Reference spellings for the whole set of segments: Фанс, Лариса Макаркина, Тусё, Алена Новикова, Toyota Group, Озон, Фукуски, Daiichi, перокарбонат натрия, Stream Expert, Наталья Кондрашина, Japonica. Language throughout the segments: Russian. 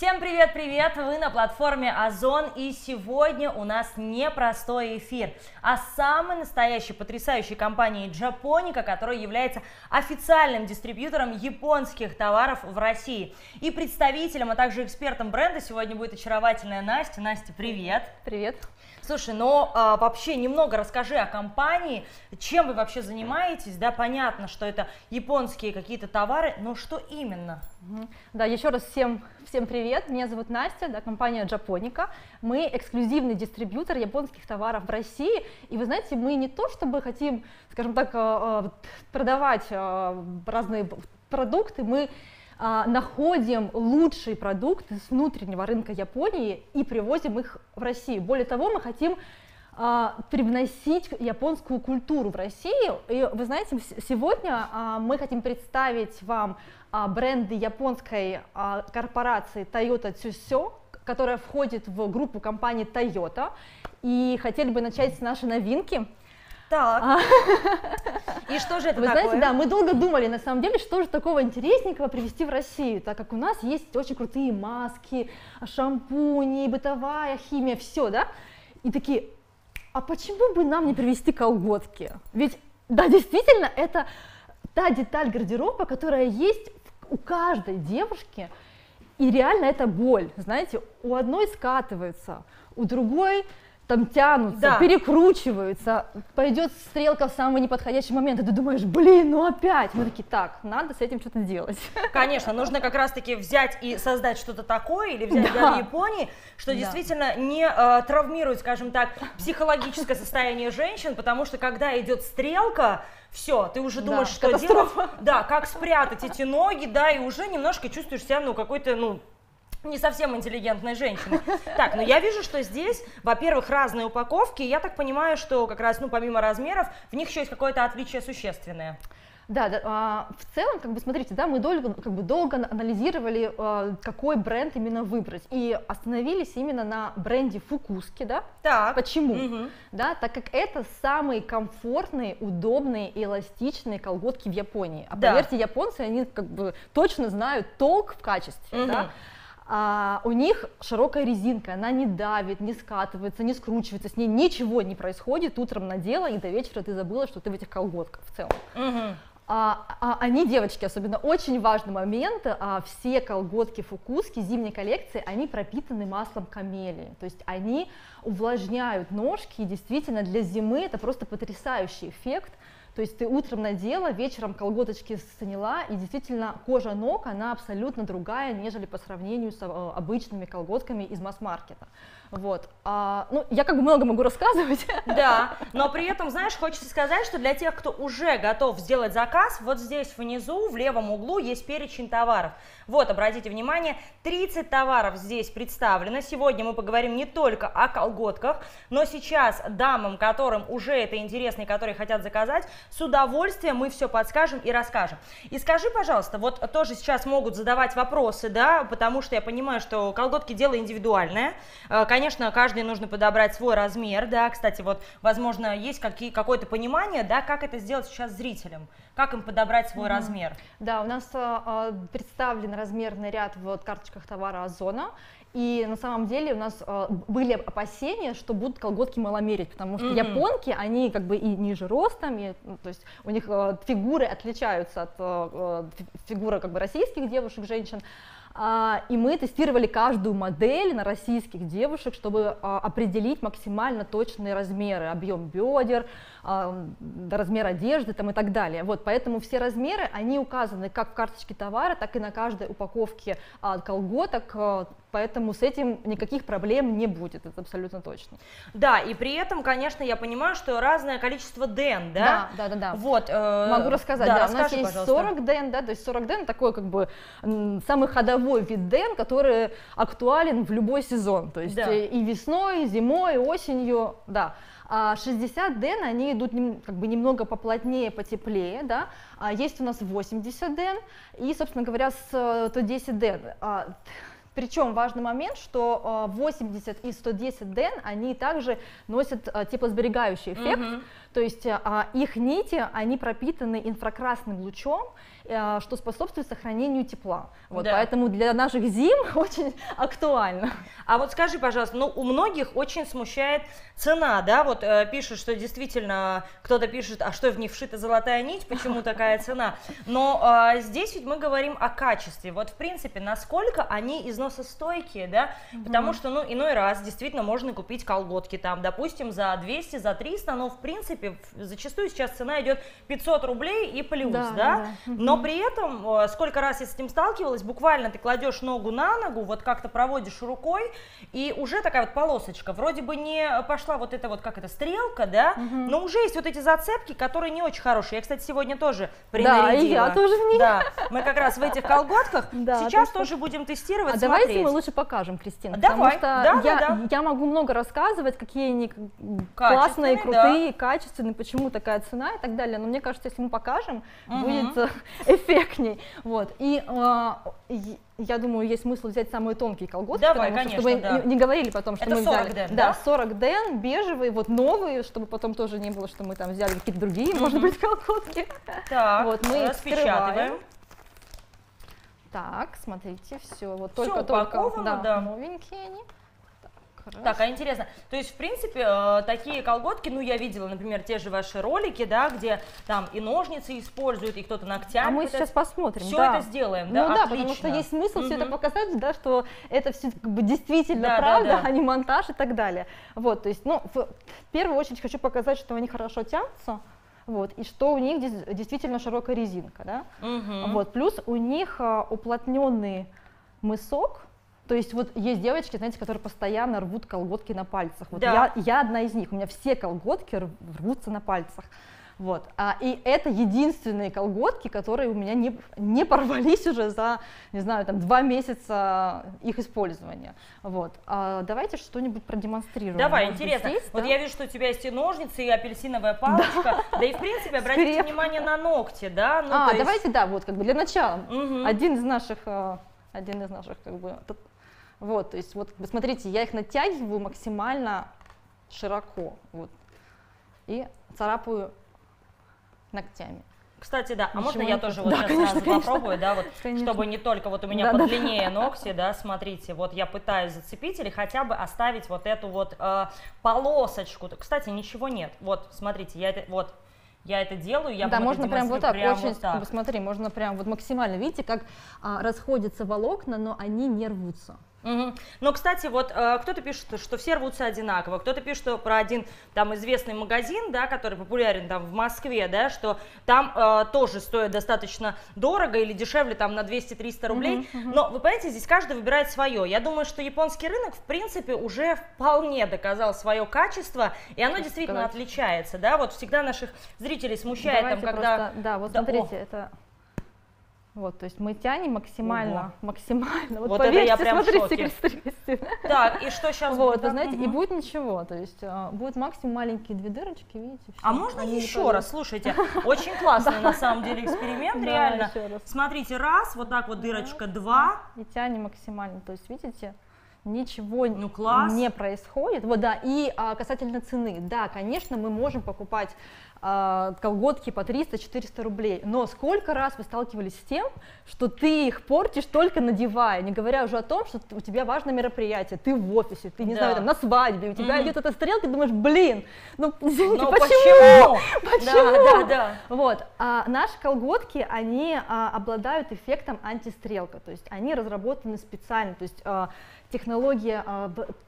Всем привет-привет! Вы на платформе Озон, и сегодня у нас не простой эфир, а самой настоящей потрясающей компании Japonica, которая является официальным дистрибьютором японских товаров в России. И представителем, а также экспертом бренда сегодня будет очаровательная Настя. Настя, привет! Привет! Слушай, но вообще немного расскажи о компании, чем вы вообще занимаетесь, да, понятно, что это японские какие-то товары, но что именно? Да, еще раз всем привет, меня зовут Настя, да, компания Japonica, мы эксклюзивный дистрибьютор японских товаров в России, и вы знаете, мы не то чтобы хотим, скажем так, продавать разные продукты, мы находим лучшие продукты с внутреннего рынка Японии и привозим их в Россию. Более того, мы хотим привносить японскую культуру в Россию. И вы знаете, сегодня мы хотим представить вам бренды японской корпорации Toyota Group, которая входит в группу компаний Toyota. И хотели бы начать с нашей новинки. Так. И что же это такое? Вы знаете, да, мы долго думали, на самом деле, что же такого интересненького привезти в Россию, так как у нас есть очень крутые маски, шампуни, бытовая химия, все, да? И такие, а почему бы нам не привезти колготки? Ведь, да, действительно, это та деталь гардероба, которая есть у каждой девушки, и реально это боль, знаете, у одной скатывается, у другой... там тянутся, да, перекручиваются, пойдет стрелка в самый неподходящий момент, и ты думаешь, блин, ну опять. Мы такие, так, надо с этим что-то делать. Конечно, нужно как раз-таки взять и создать что-то такое, или взять, да, для Японии, что, да, действительно не травмирует, скажем так, психологическое состояние женщин, потому что когда идет стрелка, все, ты уже думаешь, да, что делать, да, как спрятать эти ноги, да, и уже немножко чувствуешь себя, ну, какой-то, ну, не совсем интеллигентной женщины. Так, но я вижу, что здесь, во-первых, разные упаковки. Я так понимаю, что как раз, ну, помимо размеров, в них еще есть какое-то отличие существенное. Да, да, в целом, как бы, смотрите, да, мы долго анализировали, какой бренд именно выбрать, и остановились именно на бренде Фукуски, да? Так. Почему? Угу. Да, так как это самые комфортные, удобные и эластичные колготки в Японии. А да, поверьте, японцы, они как бы точно знают толк в качестве, угу, да? У них широкая резинка, она не давит, не скатывается, не скручивается, с ней ничего не происходит, утром надела и до вечера ты забыла, что ты в этих колготках в целом. Угу. Они, девочки, особенно очень важный момент, все колготки Фукуски зимней коллекции, они пропитаны маслом камелии, то есть они увлажняют ножки, и действительно для зимы это просто потрясающий эффект. То есть ты утром надела, вечером колготочки сняла, и действительно кожа ног, она абсолютно другая, нежели по сравнению с обычными колготками из масс-маркета. Вот. Ну, я как бы много могу рассказывать. Да, но при этом, знаешь, хочется сказать, что для тех, кто уже готов сделать заказ, вот здесь внизу, в левом углу, есть перечень товаров. Вот, обратите внимание, 30 товаров здесь представлено. Сегодня мы поговорим не только о колготках, но сейчас дамам, которым уже это интересно и которые хотят заказать, с удовольствием мы все подскажем и расскажем. И скажи, пожалуйста, вот тоже сейчас могут задавать вопросы, да, потому что я понимаю, что колготки дело индивидуальное. Конечно, каждый нужно подобрать свой размер, да, кстати, вот, возможно, есть какое-то понимание, да, как это сделать сейчас зрителям, как им подобрать свой размер. Да, у нас представлен размерный ряд в карточках товара Озона, и на самом деле у нас были опасения, что будут колготки маломерить, потому что японки, они как бы и ниже ростом, и, ну, то есть у них фигуры отличаются от фигуры как бы российских девушек, женщин. И мы тестировали каждую модель на российских девушек, чтобы определить максимально точные размеры, объем бедер, размер одежды там, и так далее. Вот, поэтому все размеры, они указаны как в карточке товара, так и на каждой упаковке колготок, поэтому с этим никаких проблем не будет, это абсолютно точно. Да, и при этом, конечно, я понимаю, что разное количество ден, да? Да, да, да, да. Вот, могу рассказать, да, у нас есть 40 ден, да, то есть 40 ден такой как бы самый ходовой вид ден, который актуален в любой сезон, то есть, да, и весной, и зимой, и осенью, да. 60 ден, они идут как бы немного поплотнее, потеплее, да. Есть у нас 80 ден и, собственно говоря, 110 ден. Причем важный момент, что 80 и 110 ден, они также носят теплосберегающий эффект, то есть их нити, они пропитаны инфракрасным лучом, что способствует сохранению тепла. Вот, да. Поэтому для наших зим очень актуально. А вот скажи, пожалуйста, ну у многих очень смущает цена, да, вот пишут, что действительно, кто-то пишет, а что в них вшита золотая нить, почему такая цена, но здесь ведь мы говорим о качестве, вот в принципе, насколько они износостойкие, да, потому что, ну, иной раз действительно можно купить колготки там, допустим, за 200, за 300, но в принципе, зачастую сейчас цена идет 500 рублей и плюс, да, да? Но при этом, сколько раз я с этим сталкивалась, буквально ты кладешь ногу на ногу, вот как-то проводишь рукой, и уже такая вот полосочка, вроде бы не пошла вот эта вот, как это, стрелка, да, но уже есть вот эти зацепки, которые не очень хорошие. Я, кстати, сегодня тоже принарядила. Да, и я тоже в них. Да, мы как раз в этих колготках, сейчас тоже будем тестировать, смотреть. Давайте мы лучше покажем, Кристина, потому что я могу много рассказывать, какие они классные, крутые, качественные, почему такая цена и так далее, но мне кажется, если мы покажем, будет эффектней. Вот. И я думаю, есть смысл взять самые тонкие колготки, давай, потому, конечно, чтобы не говорили потом, что это мы 40 взяли ден, да? 40 ден, бежевые, вот новые, чтобы потом тоже не было, что мы там взяли какие-то другие, может быть, колготки. Так, вот, мы их распечатываем. Так, смотрите, все, вот только-только, да, новенькие они. Так, а интересно, то есть, в принципе, такие колготки, ну, я видела, например, те же ваши ролики, да, где там и ножницы используют, и кто-то ногтями. А мы сейчас посмотрим, все это сделаем, да, ну, да, потому что есть смысл все это показать, да, что это все как бы действительно правда, а не монтаж и так далее. Вот, то есть, ну, в первую очередь хочу показать, что они хорошо тянутся. Вот, и что у них действительно широкая резинка, да. Вот, плюс у них уплотненный мысок. То есть вот есть девочки, знаете, которые постоянно рвут колготки на пальцах. Вот я одна из них, у меня все колготки рвутся на пальцах. Вот. И это единственные колготки, которые у меня не порвались уже за, не знаю, там 2 месяца их использования. Вот. Давайте что-нибудь продемонстрируем. Давай, может интересно. Здесь, вот я вижу, что у тебя есть и ножницы, и апельсиновая палочка. Да и в принципе обратите внимание на ногти, да? Ну, то есть... давайте, да, вот как бы для начала. Один из наших, как бы, вот, то есть, вот, смотрите, я их натягиваю максимально широко, вот, и царапаю ногтями. Кстати, да, а можно я тоже вот сейчас сразу попробую, да, вот, чтобы не только вот у меня подлиннее ногти, да, смотрите, вот я пытаюсь зацепить или хотя бы оставить вот эту вот полосочку. Кстати, ничего нет, вот, смотрите, я это, вот. Я это делаю, я буду можно прям вот так, очень, вот смотри, можно прям вот максимально, видите, как расходятся волокна, но они не рвутся. Но, кстати, вот кто-то пишет, что все рвутся одинаково, кто-то пишет, что про один там известный магазин, да, который популярен там в Москве, да, что там тоже стоит достаточно дорого или дешевле там на 200-300 рублей, но вы понимаете, здесь каждый выбирает свое. Я думаю, что японский рынок, в принципе, уже вполне доказал свое качество, и оно действительно отличается, да, вот всегда наших зрителей смущает. Давайте там, когда… Просто, да, вот да, смотрите, это… Вот, то есть мы тянем максимально, максимально. Вот поверьте, это я прям смотрите, в шоке. Так, и что сейчас вот, будет? Вы знаете, и будет ничего, то есть будет максимум маленькие 2 дырочки, видите. Все, а можно еще раз, слушайте, очень классный на самом деле эксперимент, реально. Смотрите, раз, вот так вот дырочка, 2. И тянем максимально, то есть видите? Ничего не происходит. Вот, да. И касательно цены, да, конечно, мы можем покупать колготки по 300-400 рублей, но сколько раз вы сталкивались с тем, что ты их портишь только надевая, не говоря уже о том, что у тебя важное мероприятие, ты в офисе, ты, не знаю, там, на свадьбе, у тебя идет эта стрелка, ты думаешь, блин, ну извините, почему? Почему? Да, да, да. Вот, наши колготки, они обладают эффектом антистрелка, то есть они разработаны специально, то есть технология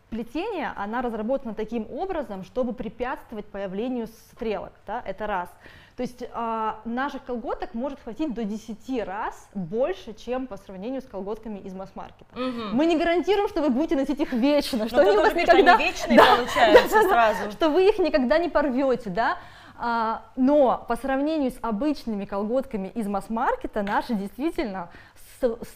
плетения, она разработана таким образом, чтобы препятствовать появлению стрелок, да, это раз. То есть наших колготок может хватить до 10 раз больше, чем по сравнению с колготками из масс-маркета. Мы не гарантируем, что вы будете носить их вечно, что они у вас никогда... они вечные получаются сразу. Что вы их никогда не порвете, да. Но по сравнению с обычными колготками из масс-маркета наши действительно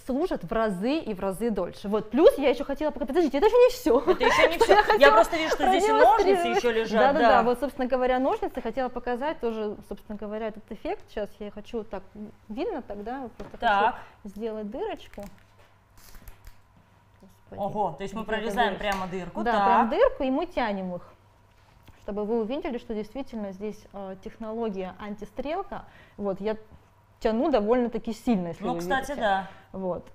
служат в разы дольше. Вот, плюс я еще хотела показать, подождите, это же не все. Это еще не все. Я просто вижу, что здесь ножницы еще лежат. Да-да-да, вот, собственно говоря, ножницы хотела показать тоже, собственно говоря, этот эффект. Сейчас я хочу так, видно тогда, просто хочу сделать дырочку. Ого, то есть мы прорезаем прямо дырку. Да, прям дырку, и мы тянем их, чтобы вы увидели, что действительно здесь технология антистрелка. Вот, я тяну довольно-таки сильно, если вы видите. Кстати, да. Вот.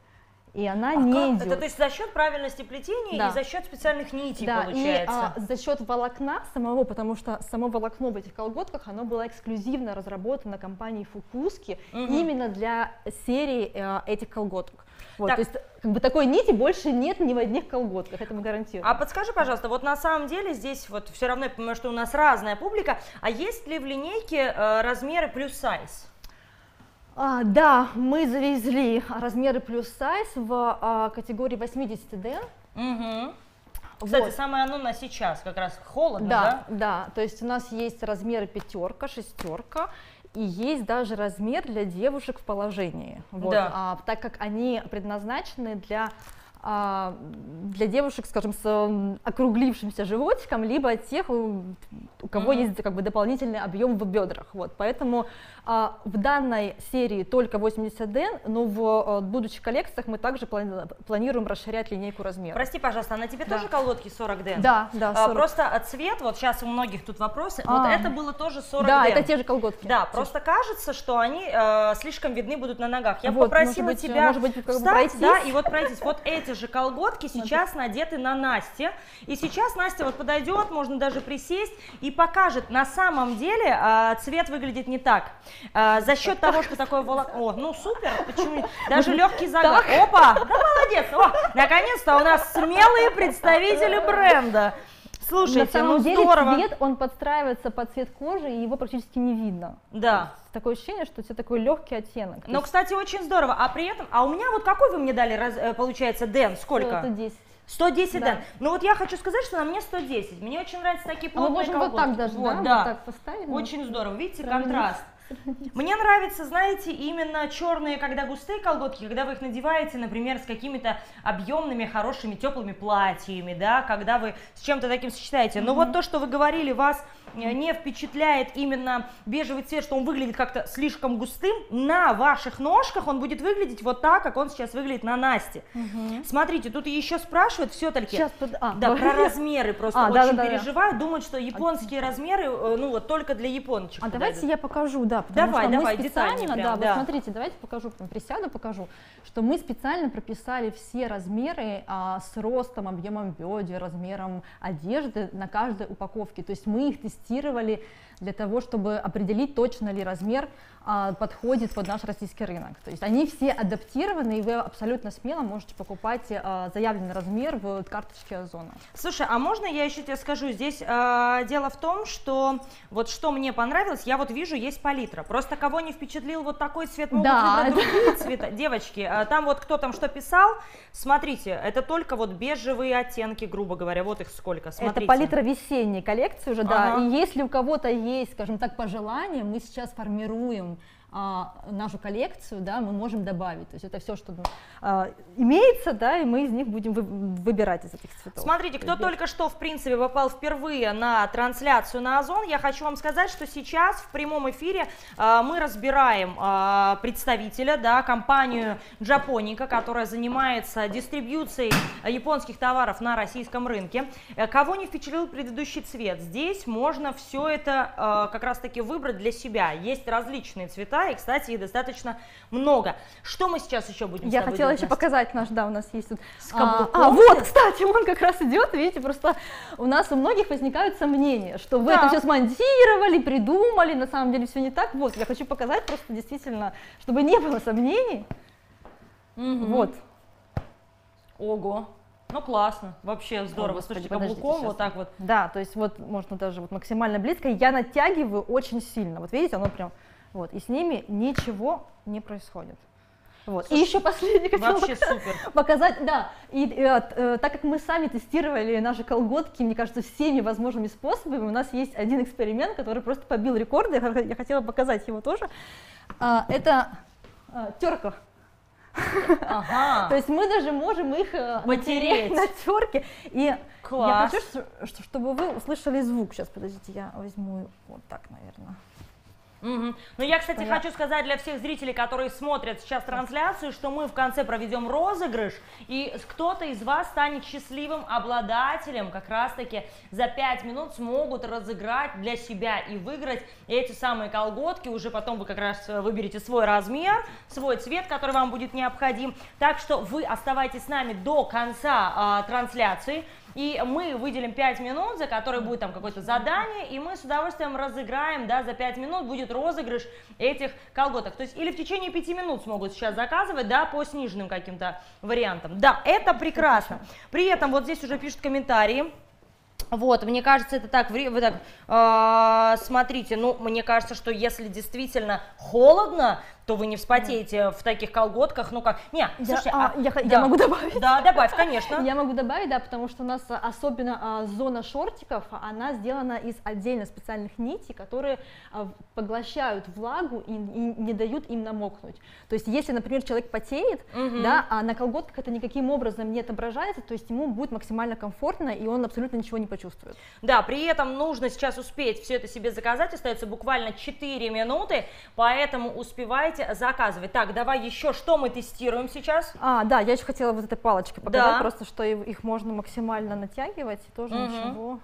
И она не идет. Это то есть за счет правильности плетения и за счет специальных нитей получается? Да, и за счет волокна самого, потому что само волокно в этих колготках, оно было эксклюзивно разработано компанией Фукуски именно для серии этих колготок. Вот, так. То есть как бы такой нити больше нет ни в одних колготках, это мы гарантируем. А подскажи, пожалуйста, вот на самом деле здесь вот все равно, я понимаю, что у нас разная публика, а есть ли в линейке размеры плюс сайз? Да, мы завезли размеры плюс сайз в категории 80D. Угу. Вот. Кстати, самое оно на сейчас, как раз холодно, да? Да, да, то есть у нас есть размеры 5-ка, 6-ка. И есть даже размер для девушек в положении, вот, да. Так как они предназначены для девушек, скажем, с округлившимся животиком, либо тех, у кого есть как бы дополнительный объем в бедрах. Вот, поэтому в данной серии только 80D, но в будущих коллекциях мы также планируем расширять линейку размеров. Прости, пожалуйста, а на тебе тоже колодки 40D? Да, да. 40. Просто цвет, вот сейчас у многих тут вопросы, вот это было тоже 40D. Да, это те же колготки. Да, просто кажется, что они слишком видны будут на ногах. Я вот, попросила тебя встать, да, и вот пройтись. Вот эти же колготки сейчас надеты на Настю. И сейчас Настя вот подойдет, можно даже присесть и покажет. На самом деле цвет выглядит не так. За счет того, что такое волокно. Ну супер, почему? Даже легкий загар. Опа, да молодец. Наконец-то у нас смелые представители бренда. Слушайте, на самом деле цвет, он подстраивается под цвет кожи, и его практически не видно. Да. Такое ощущение, что у тебя такой легкий оттенок. Но, кстати, очень здорово. А при этом, а у меня вот какой вы мне дали, получается, Дэн? Сколько? 110. 110 Дэн. Ну вот я хочу сказать, что на мне 110. Мне очень нравятся такие плотные колготки. Мы можем вот так даже, вот, да? Вот так поставим. Очень здорово. Видите, контраст. Мне нравятся, знаете, именно черные, когда густые колготки, когда вы их надеваете, например, с какими-то объемными, хорошими, теплыми платьями, да, когда вы с чем-то таким сочетаете. Но вот то, что вы говорили, вас не впечатляет именно бежевый цвет, что он выглядит как-то слишком густым, на ваших ножках он будет выглядеть вот так, как он сейчас выглядит на Насте. Смотрите, тут еще спрашивают все-таки про размеры, просто очень переживаю, думают, что японские размеры, ну вот только для японочек. А давайте я покажу, да. Давай, специально, да, вот смотрите, давайте покажу, присяду, покажу, что мы специально прописали все размеры с ростом, объемом бедер, размером одежды на каждой упаковке. То есть мы их тестировали для того, чтобы определить, точно ли размер подходит под наш российский рынок. То есть они все адаптированы, и вы абсолютно смело можете покупать заявленный размер в карточке Озона. Слушай, а можно я еще тебе скажу? Здесь дело в том, что вот что мне понравилось, я вот вижу, есть палитра. Просто кого не впечатлил вот такой цвет, могут выбрать другие цвета. Девочки, там вот кто там что писал, смотрите, это только вот бежевые оттенки, грубо говоря, вот их сколько, смотрите. Это палитра весенней коллекции уже, да, и если у кого-то есть, скажем так, пожелания, мы сейчас формируем нашу коллекцию, да, мы можем добавить, то есть это все, что имеется, да, и мы из них будем выбирать из этих цветов. Смотрите, кто только что, в принципе, попал впервые на трансляцию на Озон, я хочу вам сказать, что сейчас в прямом эфире мы разбираем представителя, да, компанию Japonica, которая занимается дистрибьюцией японских товаров на российском рынке. Кого не впечатлил предыдущий цвет, здесь можно все это как раз-таки выбрать для себя, есть различные цвета. И, кстати, их достаточно много. Что мы сейчас еще будем делать? Я хотела еще показать наш, да, у нас есть тут. Вот, кстати, он как раз идет, видите, просто у нас у многих возникают сомнения, что вы это все смонтировали, придумали, на самом деле все не так. Вот, я хочу показать просто действительно, чтобы не было сомнений. Вот. Ого. Ну классно, вообще здорово. О, Господи, слушайте, каблуком вот так вот. Да, то есть вот можно даже вот максимально близко. Я натягиваю очень сильно, вот видите, оно прям... Вот, и с ними ничего не происходит. Вот. Слушай, и еще последний хотела показать, да, и так как мы сами тестировали наши колготки, мне кажется, всеми возможными способами, у нас есть один эксперимент, который просто побил рекорды, я хотела показать его тоже, это терка. То есть мы даже можем их потереть на терке. И я хочу, чтобы вы услышали звук, сейчас, подождите, я возьму вот так, наверное. Угу. Ну, я, кстати, хочу сказать для всех зрителей, которые смотрят сейчас трансляцию, что мы в конце проведем розыгрыш, и кто-то из вас станет счастливым обладателем, как раз-таки за 5 минут смогут разыграть для себя и выиграть эти самые колготки, уже потом вы как раз выберете свой размер, свой цвет, который вам будет необходим, так что вы оставайтесь с нами до конца трансляции. И мы выделим 5 минут, за которые будет там какое-то задание, и мы с удовольствием разыграем, да, за 5 минут будет розыгрыш этих колготок. То есть или в течение 5 минут смогут сейчас заказывать, да, по сниженным каким-то вариантам. Да, это прекрасно. При этом вот здесь уже пишут комментарии. Вот, мне кажется, это так, вы так смотрите, ну, мне кажется, что если действительно холодно, то вы не вспотеете в таких колготках, ну как, не, слушай, я могу добавить. Да, добавь, конечно. Я могу добавить, да, потому что у нас особенно зона шортиков, она сделана из отдельно специальных нитей, которые поглощают влагу и не дают им намокнуть. То есть, если, например, человек потеет, да, а на колготках это никаким образом не отображается, то есть ему будет максимально комфортно, и он абсолютно ничего не почувствует. Да, при этом нужно сейчас успеть все это себе заказать, остается буквально 4 минуты, поэтому успевайте заказывать. Так, давай еще, что мы тестируем сейчас? Да, я еще хотела вот этой палочкой показать, да, просто, что их можно максимально натягивать, и тоже ничего.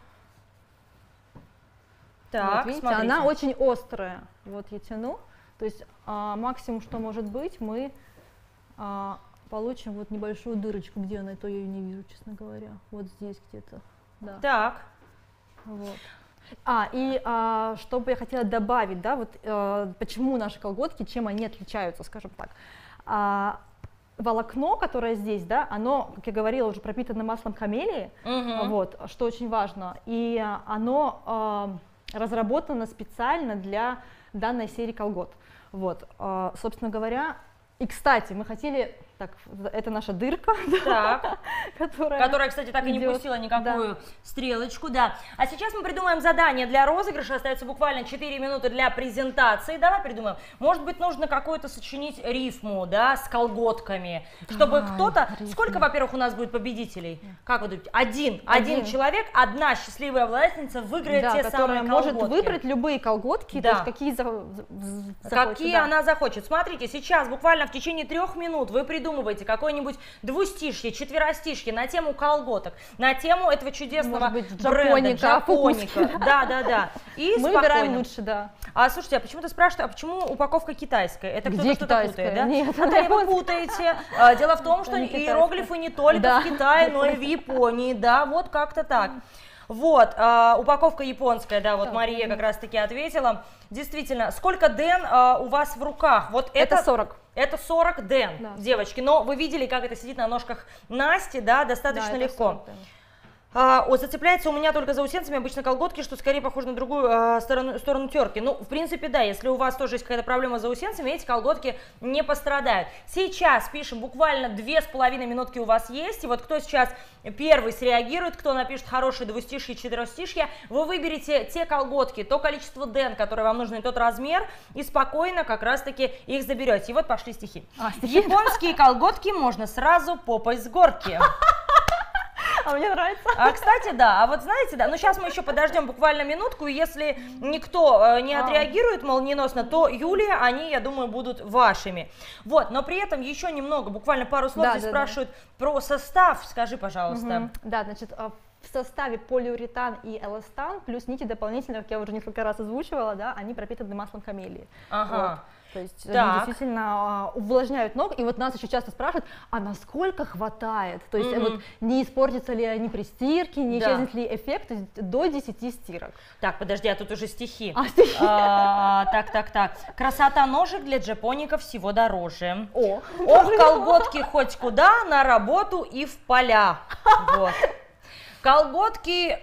Так, вот, видите, она очень острая. Вот я тяну, то есть максимум, что может быть, мы получим вот небольшую дырочку, где она, то я ее не вижу, честно говоря, вот здесь где-то. Да. Так. Вот. Что бы я хотела добавить, да, вот почему наши колготки, чем они отличаются, скажем так. Волокно, которое здесь, да, оно, как я говорила, уже пропитано маслом камелии, вот, что очень важно, и оно разработано специально для данной серии колгот. Вот, собственно говоря, и, кстати, мы хотели, так, это наша дырка, так, которая, кстати, так и не пустила никакую стрелочку, да. А сейчас мы придумаем задание для розыгрыша, остается буквально 4 минуты для презентации, давай придумаем. Может быть, нужно какую-то сочинить рифму, да, с колготками, чтобы кто-то... Сколько, во-первых, у нас будет победителей? Как вы думаете? Один человек, одна счастливая обладательница выиграет те самые колготки. Может выбрать любые колготки, то есть какие она захочет. Смотрите, сейчас буквально в течение 3 минут вы придумываете какое-нибудь двустишье, четверостишье на тему колготок, на тему этого чудесного бренда Japonica. Да. И мы выбираем лучше, да. Слушайте, а почему ты спрашиваешь, а почему упаковка китайская? Это кто-то что-то путает, да? Нет, Наталья, вы путаете. Дело в том, что иероглифы не только в Китае, но и в Японии, да, вот как-то так. Вот, упаковка японская, да, вот Мария как раз-таки ответила. Действительно, сколько ден у вас в руках? Вот это 40. Это 40 ден, да, девочки. Но вы видели, как это сидит на ножках Насти, да, достаточно легко. Зацепляется у меня только заусенцами обычно колготки, что скорее похоже на другую сторону терки. Ну, в принципе, да, если у вас тоже есть какая-то проблема с заусенцами, эти колготки не пострадают. Сейчас пишем, буквально 2,5 минутки у вас есть, и вот кто сейчас первый среагирует, кто напишет хорошие двустишье, четверостишье, вы выберете те колготки, то количество ден, которое вам нужно, и тот размер, и спокойно как раз-таки их заберете. И вот пошли стихи. Японские колготки можно сразу попой с горки. А мне нравится. Кстати, да, вот знаете, да, ну сейчас мы еще подождем буквально минутку, и если никто не отреагирует молниеносно, то, Юлия, они, я думаю, будут вашими. Вот, но при этом еще немного, буквально пару слов, здесь спрашивают про состав, скажи, пожалуйста. Да, значит, в составе полиуретан и эластан, плюс нити дополнительно, как я уже несколько раз озвучивала, да, они пропитаны маслом камелии. Вот. То есть они действительно увлажняют ног, и вот нас еще часто спрашивают, а насколько хватает, то есть вот, не испортятся ли они при стирке, не исчезнет ли эффект, то есть до 10 стирок. Так, подожди, а тут уже стихи. Так. Красота ножек для джапоников всего дороже. Ох, колготки хоть куда, на работу и в поля. Вот. Колготки,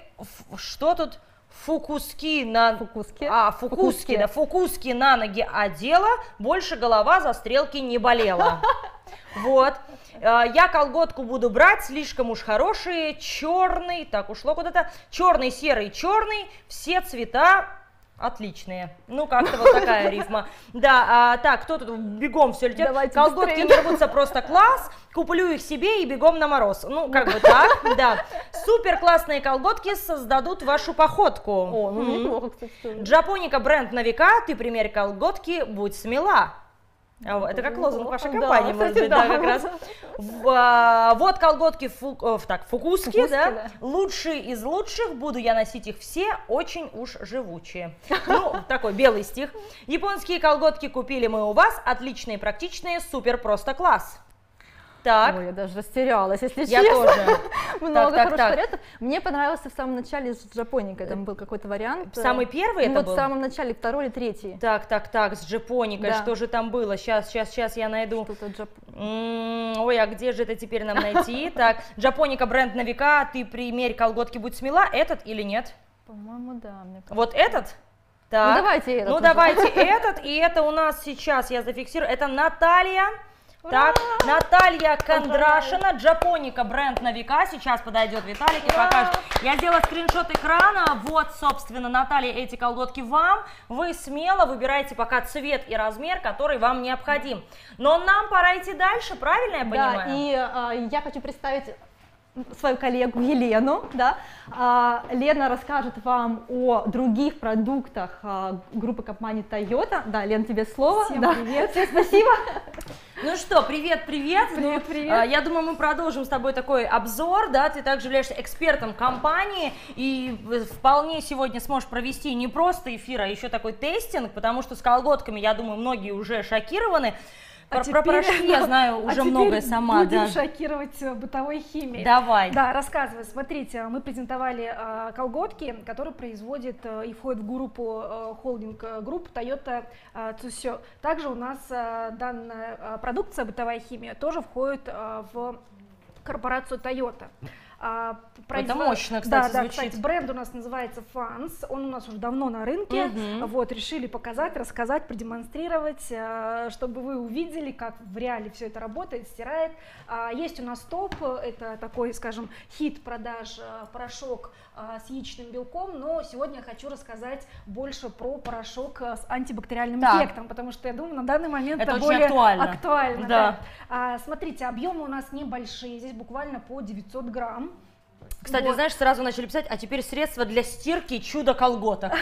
что тут? Фукуски на... Фукуски? Фукуски, да, фукуски на ноги одела, больше голова за стрелки не болела. Вот. Я колготку буду брать, слишком уж хорошие, черный, так, ушло куда-то, черный, серый, черный, все цвета Отличные. Ну, как-то вот такая рифма. Да, так, кто тут бегом все летит? Давайте колготки быстрее. Не рвутся, просто класс. Куплю их себе и бегом на мороз. Ну, как бы так, да. Супер классные колготки создадут вашу походку. О, ну неплохо, кстати. Japonica, бренд на века, ты примерь колготки, будь смела. Это как лозунг вашей компании, да, может быть, да, как раз. Вот колготки Фукуски, да? Да. Лучшие из лучших, буду я носить их все, очень уж живучие. Ну, такой белый стих. Японские колготки купили мы у вас, отличные, практичные, супер, просто класс. Так. Ой, я даже растерялась, если честно. Я тоже. Много хороших вариантов. Мне понравился в самом начале с Japonica, там был какой-то вариант. Самый первый это был? Вот в самом начале, второй или третий. Так, с Japonica, что же там было? Сейчас я найду. Ой, а где же это теперь нам найти? Так, Japonica, бренд на века, ты примерь колготки, будь смела. Этот или нет? По-моему, да. Вот этот? Так. Ну давайте этот, и это у нас сейчас, я зафиксирую, это Наталья. Так, ура! Наталья Кондрашина, Japonica, бренд на века, сейчас подойдет Виталик и покажет. Я сделала скриншот экрана, вот, собственно, Наталья, эти колготки вам. Вы смело выбираете пока цвет и размер, который вам необходим. Но нам пора идти дальше, правильно я понимаю? Да, и я хочу представить свою коллегу Елену, да. Лена расскажет вам о других продуктах группы компании Toyota. Да, Лен, тебе слово. Всем привет. Всем спасибо. Ну что, привет. Привет. Я думаю, мы продолжим с тобой такой обзор, да, ты также являешься экспертом компании и вполне сегодня сможешь провести не просто эфир, а еще такой тестинг, потому что с колготками, я думаю, многие уже шокированы. Про теперь, я знаю уже многое сама. Будем шокировать бытовой химией. Давай. Да, рассказывай. Смотрите, мы презентовали колготки, которые производит и входит в группу холдинг групп Toyota Group. Также у нас данная продукция бытовая химия тоже входит в корпорацию Toyota. Это мощно, кстати, звучит. Кстати, бренд у нас называется Фанс, он у нас уже давно на рынке, вот, решили показать, рассказать, продемонстрировать, чтобы вы увидели, как в реале все это работает, стирает. Есть у нас топ, это такой, скажем, хит продаж, порошок с яичным белком, но сегодня я хочу рассказать больше про порошок с антибактериальным эффектом, потому что, я думаю, на данный момент это более актуально. Да. Смотрите, объемы у нас небольшие, здесь буквально по 900 грамм. Кстати, вот. Знаешь, сразу начали писать, а теперь средство для стирки чудо колготок.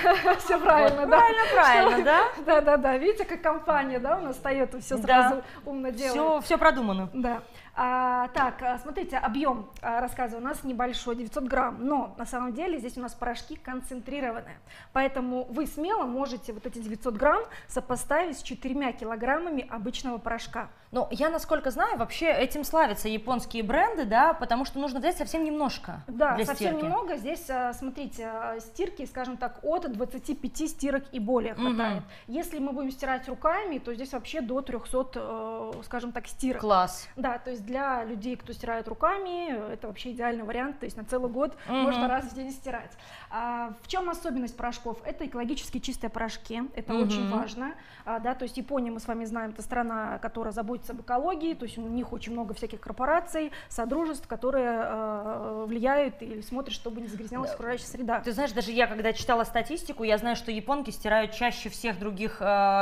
Все правильно, да. Правильно, да? Да. Видите, как компания, да, у нас Toyota все сразу умно делает. Все продумано. Да. Так, смотрите, объем рассказа у нас небольшой, 900 грамм, но на самом деле здесь у нас порошки концентрированные, поэтому вы смело можете вот эти 900 грамм сопоставить с 4 килограммами обычного порошка. Но я, насколько знаю, вообще этим славятся японские бренды, да, потому что нужно взять совсем немножко для стирки. Да, совсем немного, здесь, смотрите, стирки, скажем так, от 25 стирок и более хватает. Если мы будем стирать руками, то здесь вообще до 300, скажем так, стирок. Класс. Да, то есть для людей, кто стирает руками, это вообще идеальный вариант, то есть на целый год можно раз в день стирать. В чем особенность порошков? Это экологически чистые порошки, это очень важно, да, то есть Япония, мы с вами знаем, это страна, которая заботится об экологии, то есть у них очень много всяких корпораций, содружеств, которые влияют или смотрят, чтобы не загрязнялась окружающая среда. Ты знаешь, даже я, когда читала статистику, я знаю, что японки стирают чаще всех других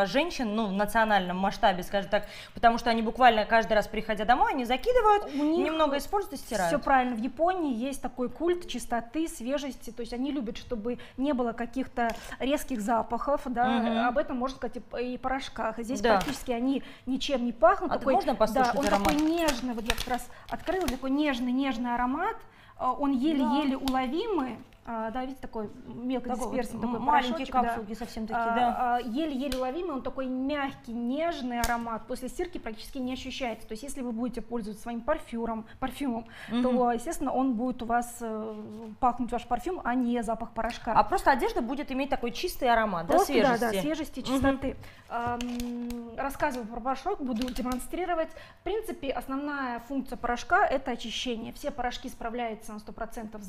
женщин, ну, в национальном масштабе, скажем так, потому что они буквально каждый раз, приходя домой, они закидывают, немного используют и стирают. Все правильно. В Японии есть такой культ чистоты, свежести. То есть они любят, чтобы не было каких-то резких запахов. Да? Об этом можно сказать и в порошках. Здесь практически они ничем не пахнут. А такой, можно послушать аромат? Да, он такой нежный. Вот я как раз открыла, такой нежный-нежный аромат. Он еле-еле уловимый. Да, видите, такой мелкий дисперсный, такой маленькие капсулки совсем такие, еле-еле ловимый, он такой мягкий, нежный аромат, после стирки практически не ощущается, то есть если вы будете пользоваться своим парфюмом, то, естественно, он будет у вас пахнуть ваш парфюм, а не запах порошка. А просто одежда будет иметь такой чистый аромат, просто, да, свежести? Да, свежести, чистоты. Рассказываю про порошок, буду демонстрировать. В принципе, основная функция порошка – это очищение. Все порошки справляются на 100%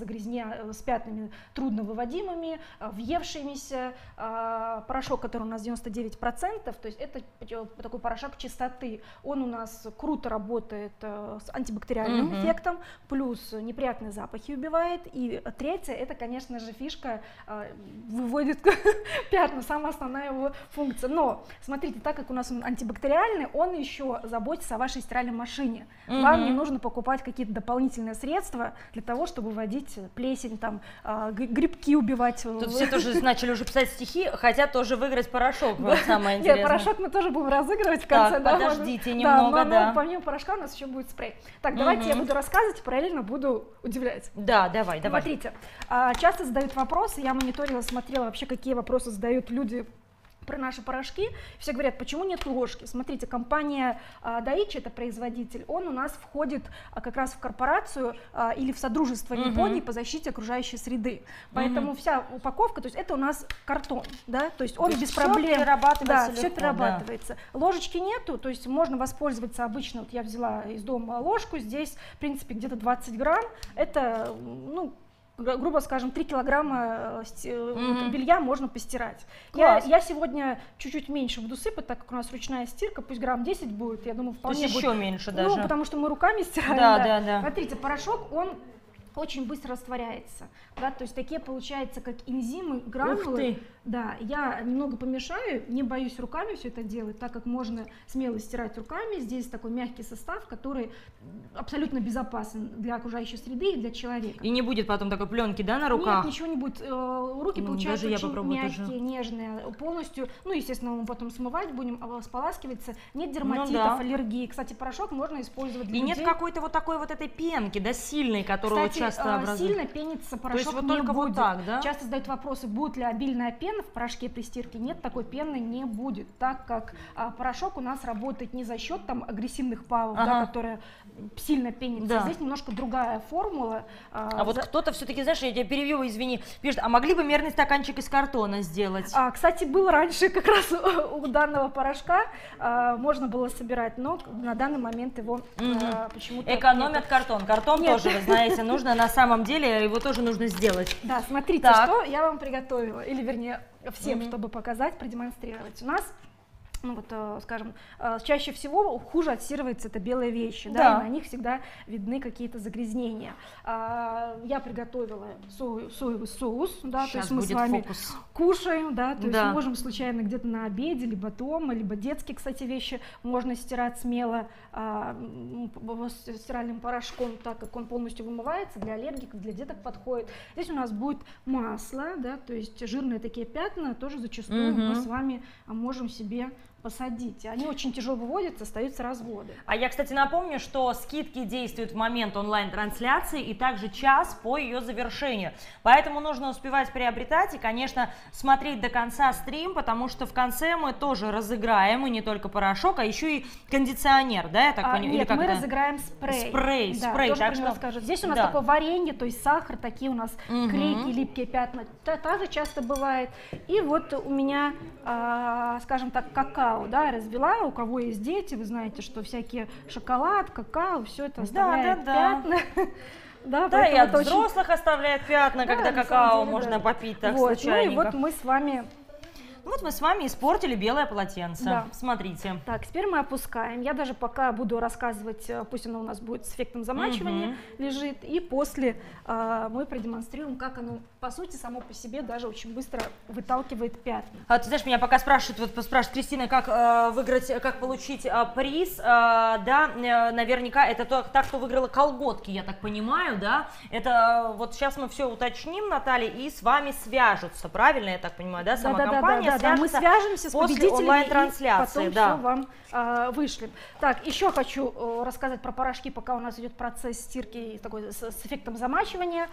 с пятнами трудновыводимыми, въевшимися. Порошок, который у нас 99%, то есть это такой порошок чистоты. Он у нас круто работает с антибактериальным эффектом, плюс неприятные запахи убивает. И третье, это, конечно же, фишка, выводит пятна, самая основная его функция. Но смотрите, так как у нас он антибактериальный, он еще заботится о вашей стиральной машине. Вам не нужно покупать какие-то дополнительные средства для того, чтобы выводить плесень, там, грибки убивать. Тут все тоже начали уже писать стихи, хотят тоже выиграть порошок. Вот самое интересное. Нет, порошок мы тоже будем разыгрывать в конце. Так, да, подождите немного, да. Помимо порошка у нас еще будет спрей. Так, давайте я буду рассказывать, параллельно буду удивлять. Да, давай, давай. Смотрите, часто задают вопросы, я мониторила, смотрела вообще, какие вопросы задают люди про наши порошки. Все говорят, почему нет ложки? Смотрите, компания Daiichi, это производитель, он у нас входит как раз в корпорацию или в содружество Японии по защите окружающей среды. Поэтому вся упаковка, то есть это у нас картон, да, то есть он без проблем перерабатывается, да, все перерабатывается. Да. Ложечки нету, то есть можно воспользоваться обычно, вот я взяла из дома ложку, здесь, в принципе, где-то 20 грамм, это, ну, грубо скажем, 3 килограмма белья можно постирать. Я сегодня чуть-чуть меньше буду сыпать, так как у нас ручная стирка, пусть грамм 10 будет, я думаю, вполне будет. Еще меньше даже. Ну, потому что мы руками стираем. Да, да, да. Смотрите, порошок, он очень быстро растворяется, да, то есть такие получаются как энзимы, гранулы. Да, я немного помешаю, не боюсь руками все это делать, так как можно смело стирать руками. Здесь такой мягкий состав, который абсолютно безопасен для окружающей среды и для человека. И не будет потом такой пленки, да, на руках? Нет, ничего не будет. Руки получаются очень мягкие, нежные, полностью. Ну, естественно, мы потом смывать будем, споласкиваться. Нет дерматитов, аллергии. Кстати, порошок можно использовать для людей. Нет какой-то вот такой вот этой пенки, да, сильной, которую сильно пенится порошок. То есть вот только вот так, да? Часто задают вопросы, будет ли обильная пена в порошке при стирке. Нет, такой пены не будет, так как порошок у нас работает не за счет там агрессивных павов, да, которые сильно пенятся. Да. Здесь немножко другая формула. Вот кто-то все-таки, знаешь, я тебя перебью, извини, пишет, а могли бы мерный стаканчик из картона сделать? Кстати, был раньше как раз у данного порошка, можно было собирать, но на данный момент его почему-то... Экономят картон. Картон тоже, вы знаете, нужно. На самом деле его тоже нужно сделать. Да, смотрите, что я вам приготовила, или вернее всем, чтобы показать, продемонстрировать. У нас, ну вот, скажем, чаще всего хуже отстирываются это белые вещи, да, и на них всегда видны какие-то загрязнения. Я приготовила соевый соус, да, сейчас то есть мы с вами кушаем, да, то есть можем случайно где-то на обеде, либо дома, либо детские, кстати, вещи можно стирать смело стиральным порошком, так как он полностью вымывается, для аллергиков, для деток подходит. Здесь у нас будет масло, да, то есть жирные такие пятна тоже зачастую мы с вами можем себе посадите. Они очень тяжело выводятся, остаются разводы. А я, кстати, напомню, что скидки действуют в момент онлайн-трансляции и также час по ее завершению. Поэтому нужно успевать приобретать и, конечно, смотреть до конца стрим, потому что в конце мы тоже разыграем, и не только порошок, а еще и кондиционер, да, я так понимаю? Нет, мы разыграем спрей. Спрей, да, спрей. Так что... Здесь у нас такое варенье, то есть сахар, такие у нас крейки, липкие пятна, также часто бывает. И вот у меня, скажем так, какао. Да, развела, у кого есть дети, вы знаете, что всякие шоколад, какао, все это оставляет пятна. Да, и от взрослых оставляет пятна, когда какао можно попить так случайно. Ну и вот мы с вами... испортили белое полотенце. Да. Смотрите. Так, теперь мы опускаем. Я даже пока буду рассказывать, пусть оно у нас будет с эффектом замачивания лежит. И после мы продемонстрируем, как оно, по сути, само по себе даже очень быстро выталкивает пятна. Ты знаешь, меня пока спрашивают, Кристина, как выиграть, как получить приз. Наверняка это та, кто выиграла колготки, я так понимаю, да? Это вот сейчас мы все уточним, Наталья, и с вами свяжутся, правильно, я так понимаю, да, сама компания? Да, мы свяжемся с победителями и потом все вам вышлем. Так, еще хочу рассказать про порошки, пока у нас идет процесс стирки такой, с эффектом замачивания.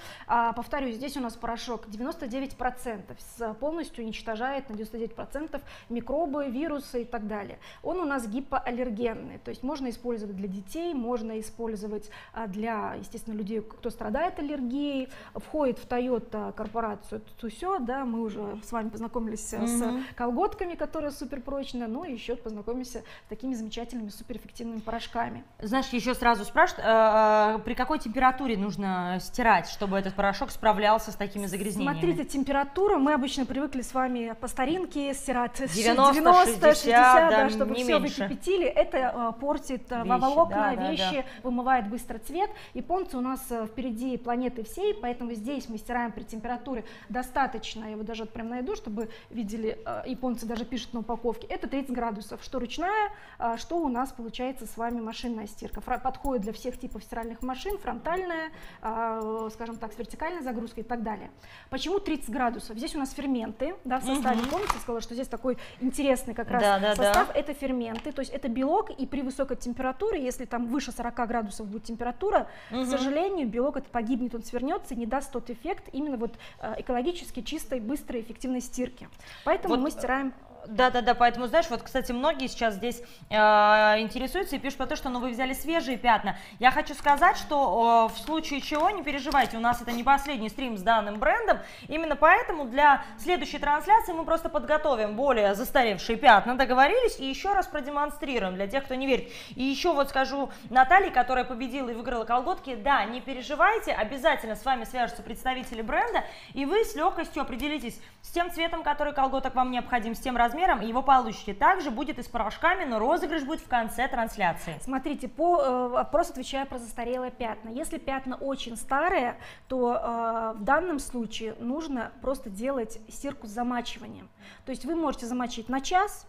Повторюсь, здесь у нас порошок 99%, полностью уничтожает на 99% микробы, вирусы и так далее. Он у нас гипоаллергенный, то есть можно использовать для детей, можно использовать для, естественно, людей, кто страдает аллергией. Входит в Toyota корпорацию Тусё, да, мы уже с вами познакомились с колготками, которые супер прочные, ну и еще познакомимся с такими замечательными суперэффективными порошками. Знаешь, еще сразу спрашивают, при какой температуре нужно стирать, чтобы этот порошок справлялся с такими загрязнениями? Смотрите, температура, мы обычно привыкли с вами по старинке стирать 90-60, да, чтобы не все меньше. Выкипятили, это портит вещи, волокна, да, вещи, да. Вымывает быстро цвет. Японцы у нас впереди планеты всей, поэтому здесь мы стираем при температуре достаточно, я его даже вот прям найду, чтобы видели, японцы даже пишут на упаковке, это 30 градусов, что ручная, что у нас получается с вами машинная стирка. Подходит для всех типов стиральных машин, фронтальная, скажем так, с вертикальной загрузкой и так далее. Почему 30 градусов? Здесь у нас ферменты, да, в составе, помните, я сказала, что здесь такой интересный как раз состав, это ферменты, то есть это белок, и при высокой температуре, если там выше 40 градусов будет температура, к сожалению, белок этот погибнет, он свернется и не даст тот эффект именно вот экологически чистой, быстрой, эффективной стирки. Поэтому вот мы стираем... Да-да-да, поэтому, знаешь, вот, кстати, многие сейчас здесь интересуются и пишут про то, что, ну, вы взяли свежие пятна. Я хочу сказать, что в случае чего, не переживайте, у нас это не последний стрим с данным брендом, именно поэтому для следующей трансляции мы просто подготовим более застаревшие пятна, договорились, и еще раз продемонстрируем для тех, кто не верит. И еще вот скажу Наталье, которая победила и выиграла колготки, да, не переживайте, обязательно с вами свяжутся представители бренда, и вы с легкостью определитесь с тем цветом, который колготок вам необходим, с тем размером, его получите. Также будет и с порошками, но розыгрыш будет в конце трансляции. Смотрите, по вопросу отвечаю про застарелые пятна. Если пятна очень старые, то в данном случае нужно просто делать стирку с замачиванием. То есть вы можете замочить на час,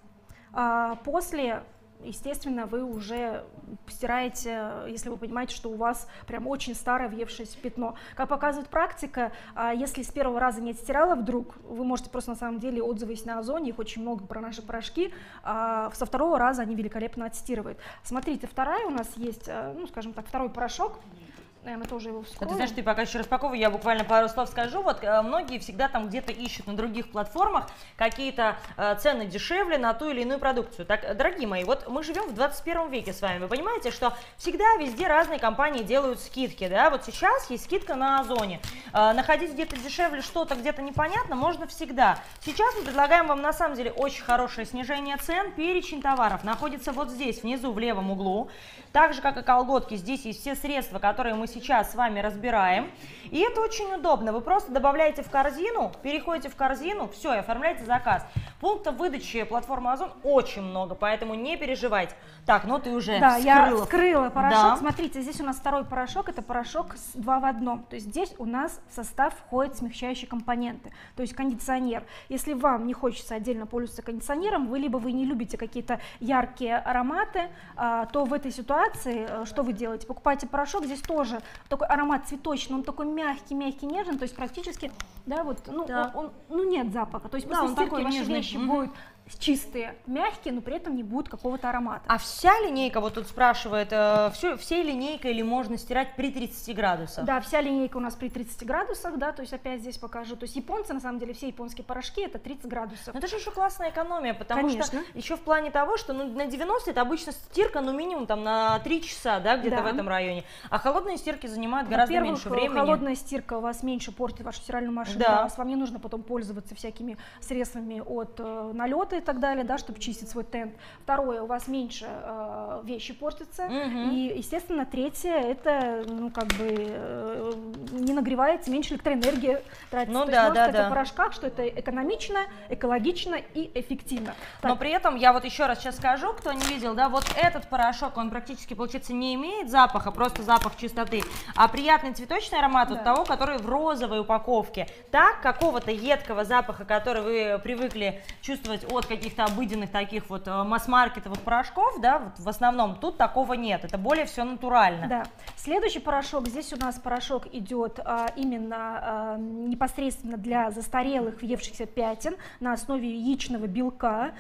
после... Естественно, вы уже стираете, если вы понимаете, что у вас прям очень старое въевшееся пятно. Как показывает практика, если с первого раза не отстирала вдруг, вы можете просто на самом деле, отзывы есть на Озоне, их очень много про наши порошки, со второго раза они великолепно отстирывают. Смотрите, вторая у нас есть, ну, скажем так, второй порошок. Мы тоже его вскроем. Ты знаешь, ты пока еще распаковываю, я буквально пару слов скажу. Вот многие всегда там где-то ищут на других платформах какие-то цены дешевле на ту или иную продукцию. Так, дорогие мои, вот мы живем в 21 веке с вами. Вы понимаете, что всегда везде разные компании делают скидки, да? Вот сейчас есть скидка на Озоне. Находить где-то дешевле что-то где-то непонятно можно всегда. Сейчас мы предлагаем вам на самом деле очень хорошее снижение цен. Перечень товаров находится вот здесь, внизу, в левом углу. Так же, как и колготки, здесь есть все средства, которые мы сейчас с вами разбираем, и это очень удобно, вы просто добавляете в корзину, переходите в корзину, все, и оформляете заказ. Пунктов выдачи платформы Озон очень много, поэтому не переживайте. Так, ну ты уже да, я вскрыла порошок, да. Смотрите, здесь у нас второй порошок, это порошок 2 в 1, то есть здесь у нас в состав входят смягчающие компоненты, то есть кондиционер. Если вам не хочется отдельно пользоваться кондиционером, вы либо вы не любите какие-то яркие ароматы, то в этой ситуации что вы делаете? Покупаете порошок, здесь тоже такой аромат цветочный, он такой мягкий, нежный, то есть практически, да, вот, ну, да. Он, ну нет запаха, то есть после стирки ваши вещи будут чистые, мягкие, но при этом не будет какого-то аромата. А вся линейка, вот тут спрашивает, всей линейкой или можно стирать при 30 градусах? Да, вся линейка у нас при 30 градусах, да, то есть опять здесь покажу, то есть японцы, на самом деле, все японские порошки это 30 градусов. Но это же еще классная экономия, потому что еще в плане того, что ну, на 90 это обычно стирка, ну минимум там на 3 часа, да, где-то в этом районе, а холодные стирки занимают гораздо меньше времени. Холодная стирка у вас меньше портит вашу стиральную машину, да. Да, вам не нужно потом пользоваться всякими средствами от налета и так далее, да, чтобы чистить свой тент. Второе, у вас меньше вещи портятся, и, естественно, третье, это, ну, как бы, не нагревается, меньше электроэнергии тратится. Ну, да, да, да. В порошках, что это экономично, экологично и эффективно. Так. Но при этом, я вот еще раз сейчас скажу, кто не видел, да, вот этот порошок, он практически, получается, не имеет запаха, просто запах чистоты, а приятный цветочный аромат от того, который в розовой упаковке. Так, какого-то едкого запаха, который вы привыкли чувствовать от каких-то обыденных таких вот масс-маркетовых порошков, да, вот в основном тут такого нет, это более все натурально. Да. Следующий порошок, здесь у нас порошок идет именно непосредственно для застарелых въевшихся пятен на основе яичного белка.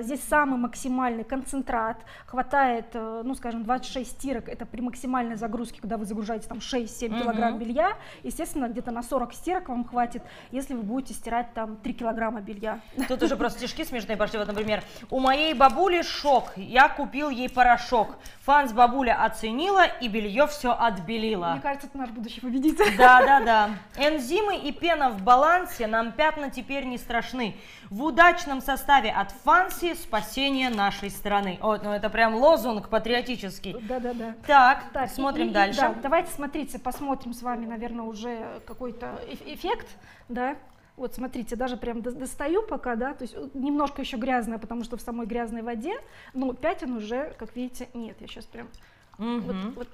Здесь самый максимальный концентрат, хватает, ну скажем, 26 стирок, это при максимальной загрузке, когда вы загружаете там 6-7 килограмм белья, естественно, где-то на 40 стирок вам хватит, если вы будете стирать там 3 килограмма белья. Тут уже просто смешки смешные пошли. Вот, например, у моей бабули шок, я купил ей порошок. Фанс бабуля оценила и белье все отбелила. Мне кажется, это наш будущий победитель. Да. Энзимы и пена в балансе, нам пятна теперь не страшны. В удачном составе от Фанси спасение нашей страны. О, ну это прям лозунг патриотический. Да. Так, смотрим дальше. Да, давайте, смотрите, посмотрим с вами, наверное, уже какой-то эффект, да. Вот, смотрите, даже прям достаю пока, да, то есть немножко еще грязная, потому что в самой грязной воде, но пятен уже, как видите, нет. Я сейчас прям вот.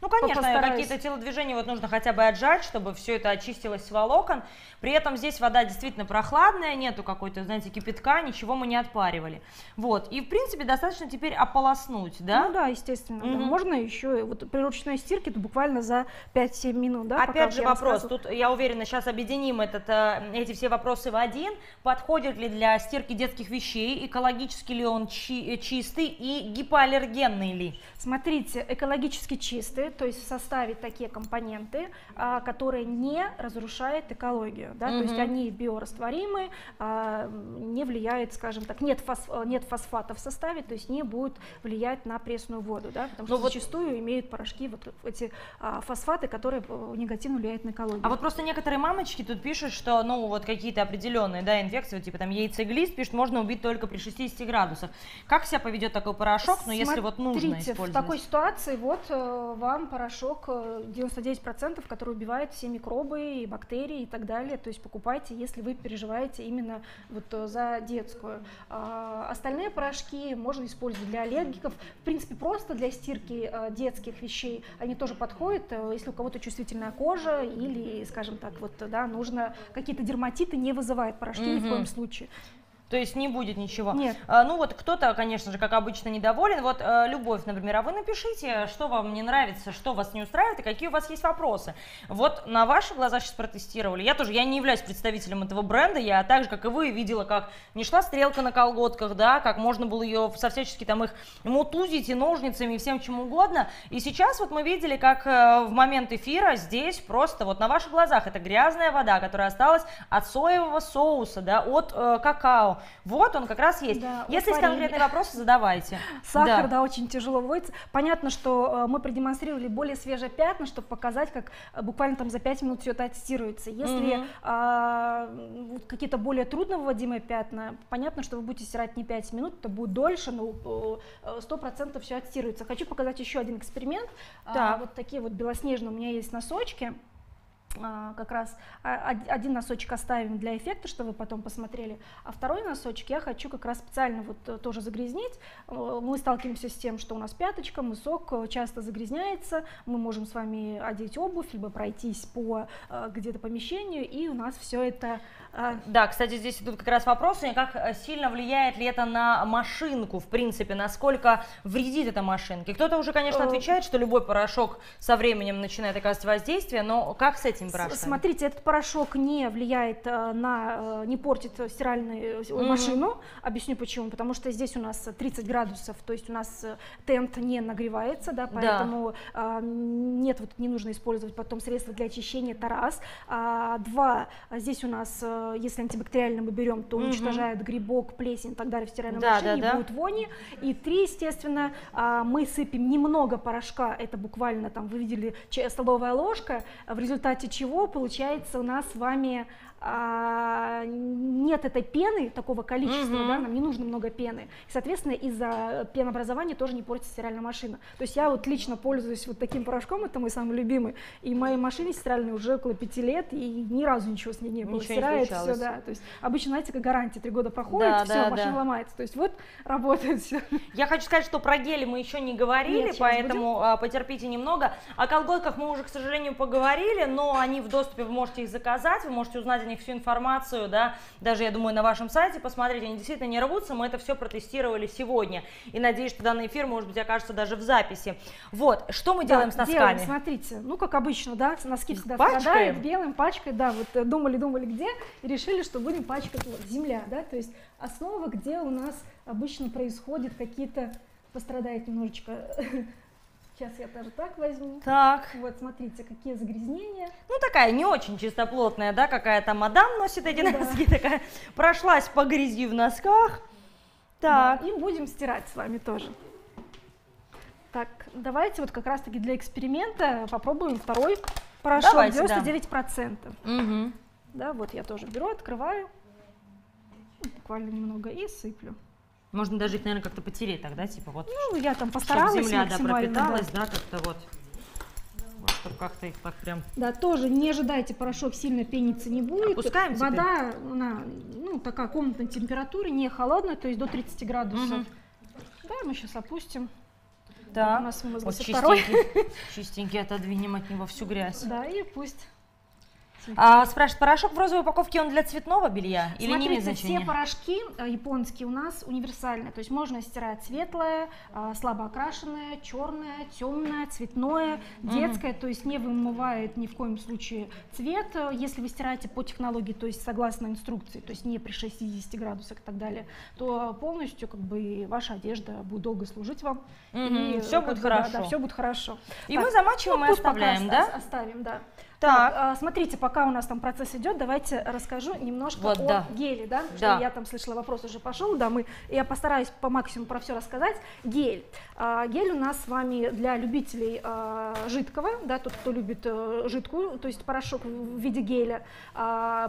Ну, конечно, какие-то телодвижения вот нужно хотя бы отжать, чтобы все это очистилось с волокон. При этом здесь вода действительно прохладная, нету какой-то, знаете, кипятка, ничего мы не отпаривали. Вот, и в принципе достаточно теперь ополоснуть, да? Ну да, естественно. Да. Можно еще, вот при ручной стирке, то буквально за 5-7 минут, да? Опять же вопрос, тут я уверена, сейчас объединим эти все вопросы в один. Подходит ли для стирки детских вещей, экологически ли он чистый и гипоаллергенный ли? Смотрите, экологически чистый. То есть в составе такие компоненты, которые не разрушают экологию, да? То есть они биорастворимые, не влияют, скажем так, нет фосфата в составе, то есть не будут влиять на пресную воду, да? Потому что зачастую имеют порошки вот эти фосфаты, которые негативно влияют на экологию. А вот просто некоторые мамочки тут пишут, что ну вот какие-то определенные, да, инфекции, вот, типа там яйцеглист, пишут, можно убить только при 60 градусах. Как себя поведет такой порошок, но если вот нужно использовать? В такой ситуации вот вам порошок 99%, который убивает все микробы и бактерии и так далее. То есть покупайте, если вы переживаете именно вот за детскую. Остальные порошки можно использовать для аллергиков. В принципе, просто для стирки детских вещей они тоже подходят, если у кого-то чувствительная кожа или, скажем так, вот, да, нужно какие-то дерматиты, не вызывает порошки ни в коем случае. То есть не будет ничего. Нет. Ну вот кто-то, конечно же, как обычно, недоволен. Вот Любовь, например, а вы напишите, что вам не нравится, что вас не устраивает и какие у вас есть вопросы. Вот на ваши глаза сейчас протестировали. Я не являюсь представителем этого бренда, я так же, как и вы, видела, как не шла стрелка на колготках, да, как можно было ее со всячески там их мутузить и ножницами и всем чем угодно. И сейчас вот мы видели, как в момент эфира здесь просто вот на ваших глазах это грязная вода, которая осталась от соевого соуса, да, от какао. Вот он как раз есть. Да, если есть конкретные вопросы, задавайте. Сахар, да, очень тяжело вводится. Понятно, что мы продемонстрировали более свежие пятна, чтобы показать, как буквально там за 5 минут все это отстируется. Если какие-то более трудновыводимые пятна, понятно, что вы будете стирать не 5 минут, это будет дольше, но 100% все отстируется. Хочу показать еще один эксперимент. Да. Вот такие вот белоснежные у меня есть носочки. Как раз один носочек оставим для эффекта, чтобы вы потом посмотрели, а второй носочек я хочу как раз специально вот тоже загрязнить. Мы сталкиваемся с тем, что у нас пяточка, мысок часто загрязняется, мы можем с вами одеть обувь, либо пройтись по где-то помещению, и у нас все это... Да, кстати, здесь идут как раз вопросы, как сильно влияет ли это на машинку, в принципе, насколько вредит это машинке. Кто-то уже, конечно, отвечает, что любой порошок со временем начинает оказывать воздействие, но как с этим порошком? Смотрите, этот порошок не влияет не портит стиральную машину. Объясню почему. Потому что здесь у нас 30 градусов, то есть у нас тент не нагревается, да, поэтому нет, вот не нужно использовать потом средства для очищения, это раз. Два, здесь у нас... Если антибактериально мы берем, то уничтожает грибок, плесень и так далее в стиральной машине, не будет вони. И три, естественно, мы сыпем немного порошка, это буквально там, вы видели, столовая ложка, в результате чего получается у нас с вами... нет этой пены, такого количества, да, нам не нужно много пены. И, соответственно, из-за пенообразования тоже не портится стиральная машина. То есть я вот лично пользуюсь вот таким порошком, это мой самый любимый, и моей машине стиральной уже около 5 лет, и ни разу ничего с ней не было. Стирает все, да. То есть обычно, знаете, как гарантия, 3 года проходит, да, все, да, машина ломается. То есть вот работает все. Я хочу сказать, что про гели мы еще не говорили, поэтому потерпите немного. О колготках мы уже, к сожалению, поговорили, но они в доступе, вы можете их заказать, вы можете узнать них всю информацию, да, даже, я думаю, на вашем сайте посмотреть, они действительно не рвутся, мы это все протестировали сегодня, и надеюсь, что данный эфир, может быть, окажется даже в записи. Вот, что мы делаем с носками? Смотрите, ну, как обычно, да, носки всегда страдают, белым пачкой, да, вот думали-думали где, и решили, что будем пачкать вот, земля, да, то есть основа, где у нас обычно происходят какие-то, пострадает немножечко... Сейчас я тоже так возьму. Так. Вот, смотрите, какие загрязнения. Ну, такая не очень чистоплотная, да, какая-то мадам носит эти носки, такая прошлась по грязи в носках. Так. Да, и будем стирать с вами тоже. Так, давайте вот как раз-таки для эксперимента попробуем второй порошок. Давайте, 99%. Да. Угу. Да, вот я тоже беру, открываю, буквально немного и сыплю. Можно даже их, наверное, как-то потереть тогда, типа вот. Ну, я там постаралась, чтобы земля, да, пропиталась, да, как-то вот. Чтобы как-то их так прям... Да, тоже не ожидайте, порошок сильно пениться не будет. Опускаем теперь. Вода, она, ну, такая комнатной температуры, не холодная, то есть до 30 градусов. Угу. Да, мы сейчас опустим. Да, у нас вот чистенький отодвинем от него всю грязь. Да, и пусть. А, спрашивают, порошок в розовой упаковке, он для цветного белья или не имеет значения? Все порошки японские у нас универсальные, то есть можно стирать светлое, слабо окрашенное, черное, темное, цветное, детское, то есть не вымывает ни в коем случае цвет, если вы стираете по технологии, то есть согласно инструкции, то есть не при 60 градусах и так далее, то полностью как бы ваша одежда будет долго служить вам. И все будет хорошо. Да, все будет хорошо. И так, мы замачиваем, ну, и оставляем, да? Оставим, да. Так, смотрите, пока у нас там процесс идет, давайте расскажу немножко вот, о геле, да? Да. Что я там слышала, вопрос уже пошел, да, я постараюсь по максимуму про все рассказать. Гель. Гель у нас с вами для любителей жидкого, да, тот, кто любит жидкую, то есть порошок в виде геля.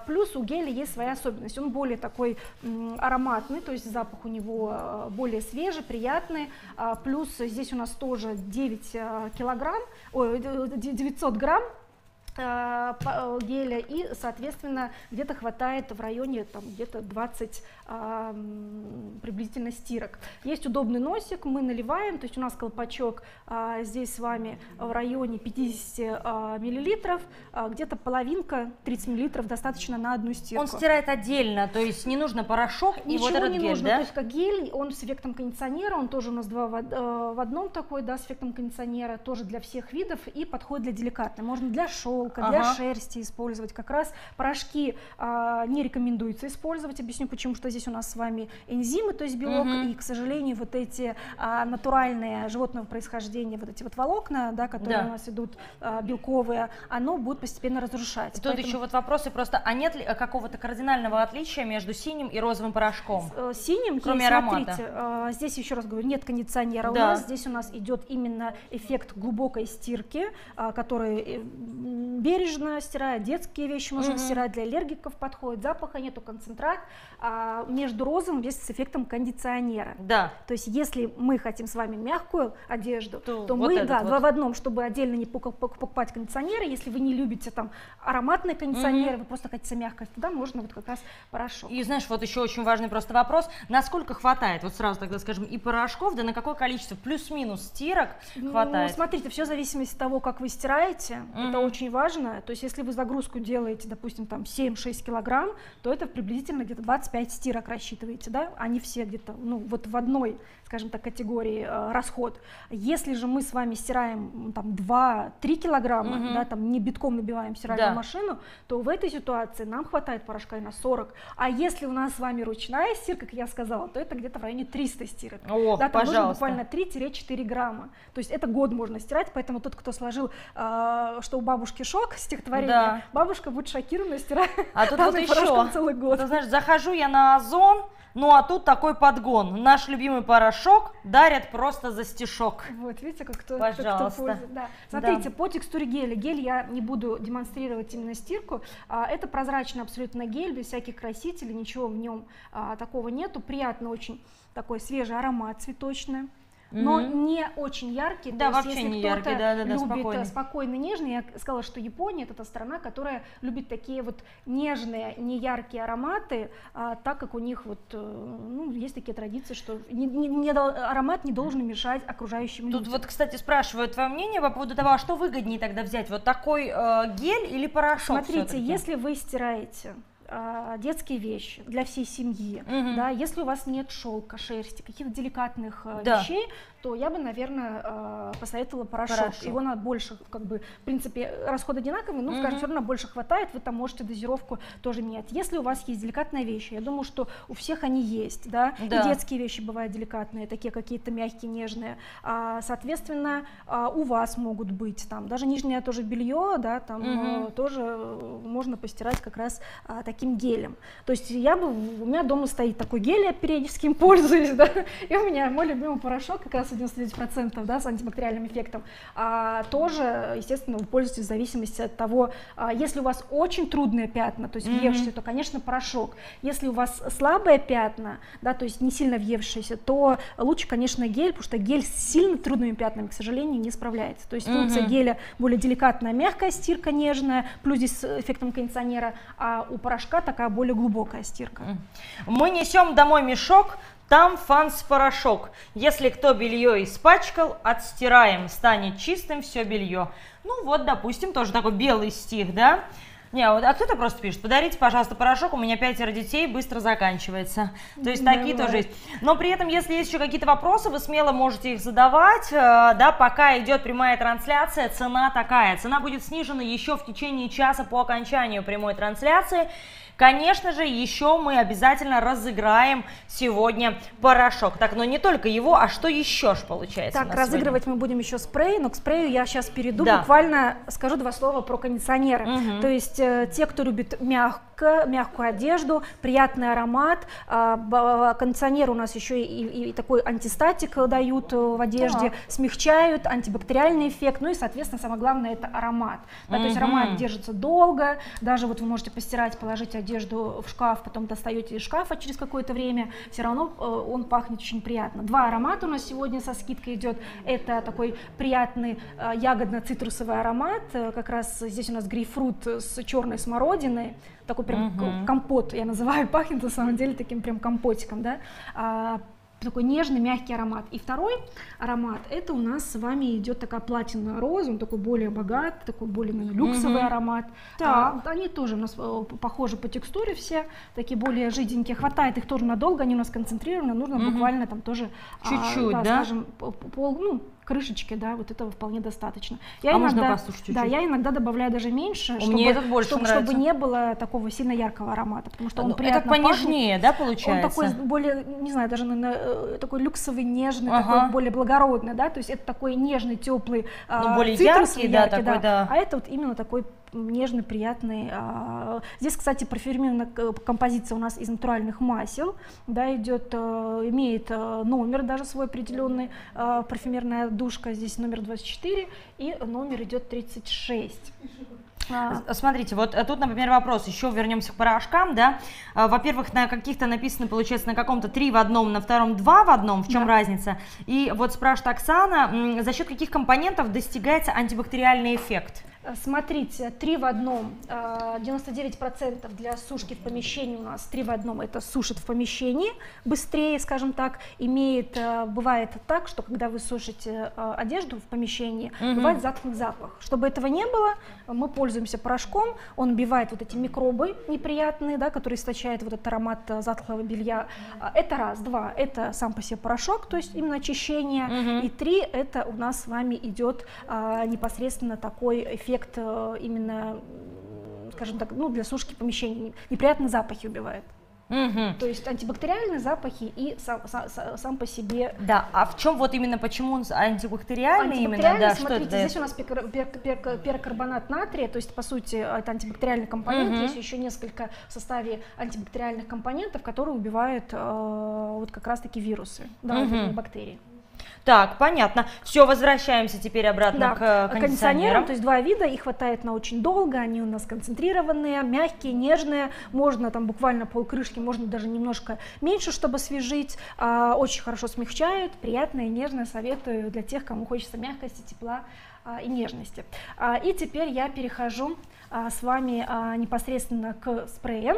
Плюс у геля есть своя особенность, он более такой ароматный, то есть запах у него более свежий, приятный. Плюс здесь у нас тоже 900 грамм геля, и соответственно где-то хватает в районе там где-то 20 приблизительно стирок. Есть удобный носик, мы наливаем, то есть у нас колпачок здесь с вами в районе 50 миллилитров, где-то половинка, 30 миллилитров достаточно на одну стирку. Он стирает отдельно, то есть не нужно порошок и вот этот гель, нужно, да? То есть как гель, он с эффектом кондиционера, он тоже у нас два в одном такой, да, с эффектом кондиционера, тоже для всех видов и подходит для деликатной, можно для шелка, для шерсти использовать. Как раз порошки не рекомендуется использовать, объясню почему, что здесь у нас с вами энзимы, то есть белок, и, к сожалению, вот эти натуральные животного происхождения, вот эти вот волокна, да, которые у нас идут белковые, оно будет постепенно разрушать. Тут поэтому... еще вот вопросы просто, а нет ли какого-то кардинального отличия между синим и розовым порошком? Синим, кроме аромата. Смотрите, здесь еще раз говорю, нет кондиционера, у нас здесь у нас идет именно эффект глубокой стирки, который... бережно стирает, детские вещи можно стирать, для аллергиков подходит, запаха нету, концентрат. Между розовым здесь с эффектом кондиционера. Да. То есть если мы хотим с вами мягкую одежду, то вот мы два в одном, чтобы отдельно не покупать кондиционеры. Если вы не любите там ароматные кондиционеры, вы просто хотите мягкость, тогда можно вот как раз порошок. И знаешь, вот еще очень важный просто вопрос, насколько хватает, вот сразу тогда скажем, и порошков, да на какое количество, плюс-минус стирок хватает? Ну, смотрите, все в зависимости от того, как вы стираете, это очень важно. То есть если вы загрузку делаете, допустим, там 7-6 килограмм, то это приблизительно где-то 25 стирок рассчитываете, да, они все где-то, ну, вот в одной, скажем так, категории расход. Если же мы с вами стираем там 2-3 килограмма, да, там не битком набиваем стиральную машину, то в этой ситуации нам хватает порошка и на 40. А если у нас с вами ручная стирка, как я сказала, то это где-то в районе 300 стирок. О, да, там нужно буквально 3-4 грамма. То есть это год можно стирать, поэтому тот, кто сложил, что у бабушки шок, стихотворение. Да. Бабушка будет шокирована, стирает. А тут вот еще целый год. Ты знаешь, захожу я на Озон, ну а тут такой подгон. Наш любимый порошок дарят просто за стишок. Вот, видите, как кто, кто пользует. Да. Смотрите, по текстуре геля. Гель я не буду демонстрировать именно стирку. Это прозрачный абсолютно гель, без всяких красителей, ничего в нем такого нету. Приятный очень такой свежий аромат цветочный. Но не очень яркий, да, то есть вообще если кто-то любит спокойно нежный, я сказала, что Япония это та страна, которая любит такие вот нежные, неяркие ароматы, так как у них вот, ну, есть такие традиции, что аромат не должен мешать окружающим людям. Тут вот, кстати, спрашивают твое мнение по поводу того, а что выгоднее тогда взять, вот такой гель или порошок? Смотрите, если вы стираете детские вещи для всей семьи, да, если у вас нет шелка, шерсти, каких-то деликатных вещей, то я бы, наверное, посоветовала порошок. Его надо больше, как бы, в принципе, расходы одинаковые, но, скажем, все равно больше хватает, вы там можете дозировку тоже менять. Если у вас есть деликатные вещи, я думаю, что у всех они есть, да, и детские вещи бывают деликатные, такие какие-то мягкие, нежные, соответственно, у вас могут быть там, даже нижнее тоже белье, да, там тоже можно постирать как раз таким гелем. То есть я бы, у меня дома стоит такой гель, я периодически им пользуюсь, да, и у меня мой любимый порошок, как раз 99%, да, с антибактериальным эффектом, тоже, естественно, вы пользуетесь в зависимости от того, если у вас очень трудные пятна, то есть въевшиеся, то, конечно, порошок. Если у вас слабые пятна, да, то есть не сильно въевшиеся, то лучше, конечно, гель, потому что гель с сильно трудными пятнами, к сожалению, не справляется. То есть функция геля более деликатная, мягкая стирка, нежная, плюс здесь с эффектом кондиционера, а у порошка такая более глубокая стирка. Мы несем домой мешок, там Фанс порошок. Если кто белье испачкал, отстираем, станет чистым все белье. Ну вот, допустим, тоже такой белый стих, да? Не, а кто-то просто пишет: подарите, пожалуйста, порошок, у меня 5 детей, быстро заканчивается. То есть такие тоже есть. Но при этом, если есть еще какие-то вопросы, вы смело можете их задавать, да, пока идет прямая трансляция, цена такая. Цена будет снижена еще в течение часа по окончанию прямой трансляции. Конечно же, еще мы обязательно разыграем сегодня порошок. Так, но не только его, а что еще ж получается? Так, разыгрывать мы будем еще спрей, но к спрею я сейчас перейду. Буквально скажу 2 слова про кондиционеры. То есть те, кто любит мягкую одежду, приятный аромат, кондиционер у нас еще и такой антистатик дают в одежде, смягчают, антибактериальный эффект, ну и, соответственно, самое главное, это аромат. Да, то есть аромат держится долго, даже вот вы можете постирать, положить одежду, в шкаф, потом достаете из шкафа через какое-то время, все равно он пахнет очень приятно. 2 аромата у нас сегодня со скидкой идет. Это такой приятный ягодно-цитрусовый аромат, как раз здесь у нас грейпфрут с черной смородиной, такой прям компот, я называю, пахнет на самом деле таким прям компотиком, да? Такой нежный, мягкий аромат. И 2-й аромат, это у нас с вами идет такая платиновая роза, он такой более богат, такой более люксовый аромат. Они тоже у нас похожи по текстуре все, такие более жиденькие, хватает их тоже надолго, они у нас концентрированы, нужно буквально там тоже чуть-чуть, да, скажем, крышечки, да, вот этого вполне достаточно. Я иногда, я иногда добавляю даже меньше, чтобы не было такого сильно яркого аромата, потому что он приятно пахнет. Понежнее, да, получается? Он такой более, не знаю, даже такой люксовый, нежный, такой более благородный, да, то есть это такой нежный, теплый, более цитрусовый, яркий, да, а это вот именно такой нежный, приятный. Здесь, кстати, парфюмерная композиция у нас из натуральных масел, да, идет, имеет номер даже свой определенный, парфюмерная душка, здесь номер 24 и номер идет 36. Смотрите, вот тут, например, вопрос, еще вернемся к порошкам, да, во-первых, на каких-то написано, получается, на каком-то 3 в одном, на втором 2 в одном, в чем разница? И вот спрашивает Оксана, за счет каких компонентов достигается антибактериальный эффект? Смотрите, 3 в одном, 99% для сушки в помещении у нас, 3 в одном это сушит в помещении, быстрее, скажем так, бывает так, что когда вы сушите одежду в помещении, бывает затхлый запах. Чтобы этого не было, мы пользуемся порошком, он убивает вот эти микробы неприятные, да, которые источают вот этот аромат затхлого белья. Это раз. 2, это сам по себе порошок, то есть именно очищение, и 3, это у нас с вами идет непосредственно такой эффект, именно, скажем так, ну, для сушки помещений, неприятные запахи убивает. То есть антибактериальные запахи и сам по себе. Да, а в чем вот именно, почему он антибактериальный именно? Да, смотрите, что здесь у нас перокарбонат натрия, то есть по сути это антибактериальный компонент, есть еще несколько в составе антибактериальных компонентов, которые убивают вот как раз таки вирусы, да, бактерии. Так, понятно. Все, возвращаемся теперь обратно к кондиционерам. То есть 2 вида, их хватает на очень долго, они у нас концентрированные, мягкие, нежные, можно там буквально полкрышки, можно даже немножко меньше, чтобы освежить, очень хорошо смягчают, приятные, нежные, советую для тех, кому хочется мягкости, тепла и нежности. И теперь я перехожу с вами непосредственно к спреям.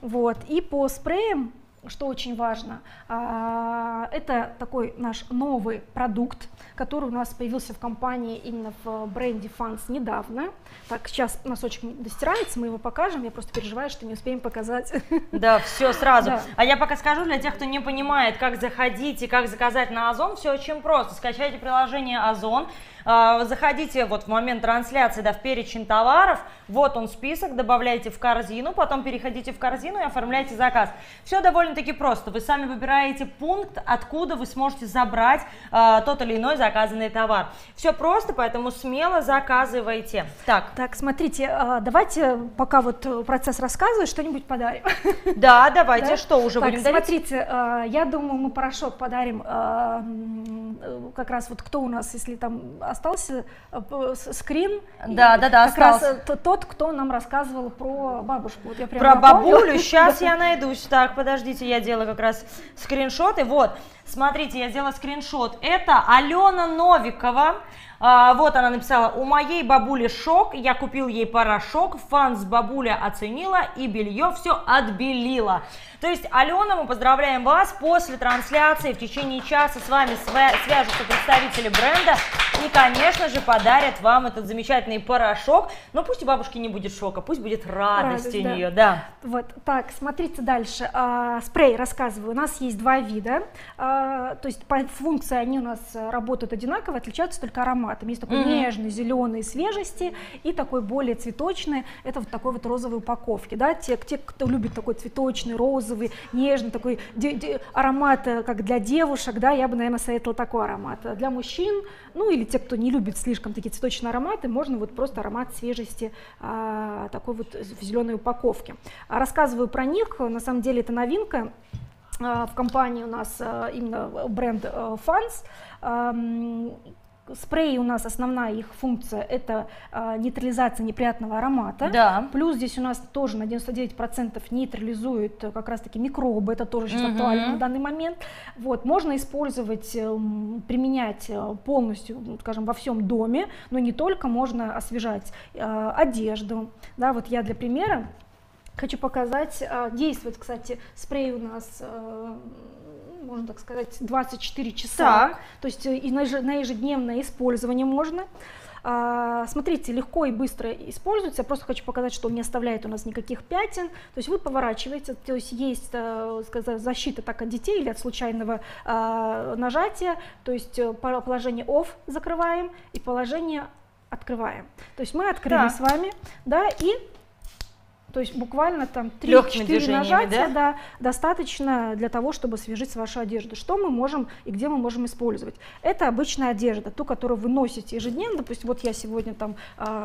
Вот, и по спреям что очень важно, это такой наш новый продукт, который у нас появился в компании, именно в бренде Фанс недавно. Так, сейчас носочек достирается, мы его покажем, я просто переживаю, что не успеем показать. Да, все сразу. Да. А я пока скажу для тех, кто не понимает, как заходить и как заказать на Озон, все очень просто. Скачайте приложение Озон, заходите вот в момент трансляции, да, в перечень товаров, вот он список, добавляйте в корзину, потом переходите в корзину и оформляйте заказ. Все довольно-таки просто, вы сами выбираете пункт, откуда вы сможете забрать тот или иной заказанный товар. Все просто, поэтому смело заказывайте. Так, смотрите, давайте пока вот процесс рассказываю, что-нибудь подарим. Да, давайте, да? Что уже так, будем дарить? Смотрите, я думаю, мы порошок подарим, как раз вот кто у нас, если там остался скрин, да, как остался. Раз тот, кто нам рассказывал про бабушку. Вот я прям про бабулю, сейчас я найдусь. Так, подождите, я делаю как раз скриншоты. Вот, смотрите, я сделала скриншот. Это Алена Новикова. Вот она написала: у моей бабули шок, я купил ей порошок, Фанс бабуля оценила и белье все отбелила. То есть, Алена, мы поздравляем вас, после трансляции в течение часа с вами свяжутся представители бренда и, конечно же, подарят вам этот замечательный порошок. Но пусть у бабушки не будет шока, пусть будет радость у нее, да. Вот, так, смотрите дальше, спрей рассказываю, у нас есть два вида, то есть по функции они у нас работают одинаково, отличаются только аромат. Есть такой нежный, зеленый, свежести, и такой более цветочный, это вот такой вот розовой упаковки, да, те, кто любит такой цветочный, розовый, нежный, такой аромат, как для девушек, да, я бы, наверное, советовала такой аромат. Для мужчин, ну, или те, кто не любит слишком такие цветочные ароматы, можно вот просто аромат свежести, такой вот в зеленой упаковке. Рассказываю про них, на самом деле это новинка в компании у нас, именно бренд Фанс. Спреи у нас, основная их функция, это нейтрализация неприятного аромата, да. Плюс здесь у нас тоже на 99% нейтрализует как раз таки микробы, это тоже сейчас актуально на данный момент. Вот, можно использовать, применять полностью, скажем, во всем доме, но не только, можно освежать одежду, да, вот я для примера хочу показать, действует, кстати, спрей у нас... можно так сказать, 24 часа, так. То есть и на ежедневное использование можно. Смотрите, легко и быстро используется, я просто хочу показать, что он не оставляет у нас никаких пятен, то есть вы поворачиваете, то есть есть защита так от детей или от случайного нажатия, то есть положение off закрываем и положение открываем. То есть мы открыли, да, с вами, да, и... То есть буквально там 3-4 нажатия, да? Да, достаточно для того, чтобы освежить вашу одежду. Что мы можем и где мы можем использовать? Это обычная одежда, ту, которую вы носите ежедневно. Допустим, вот я сегодня там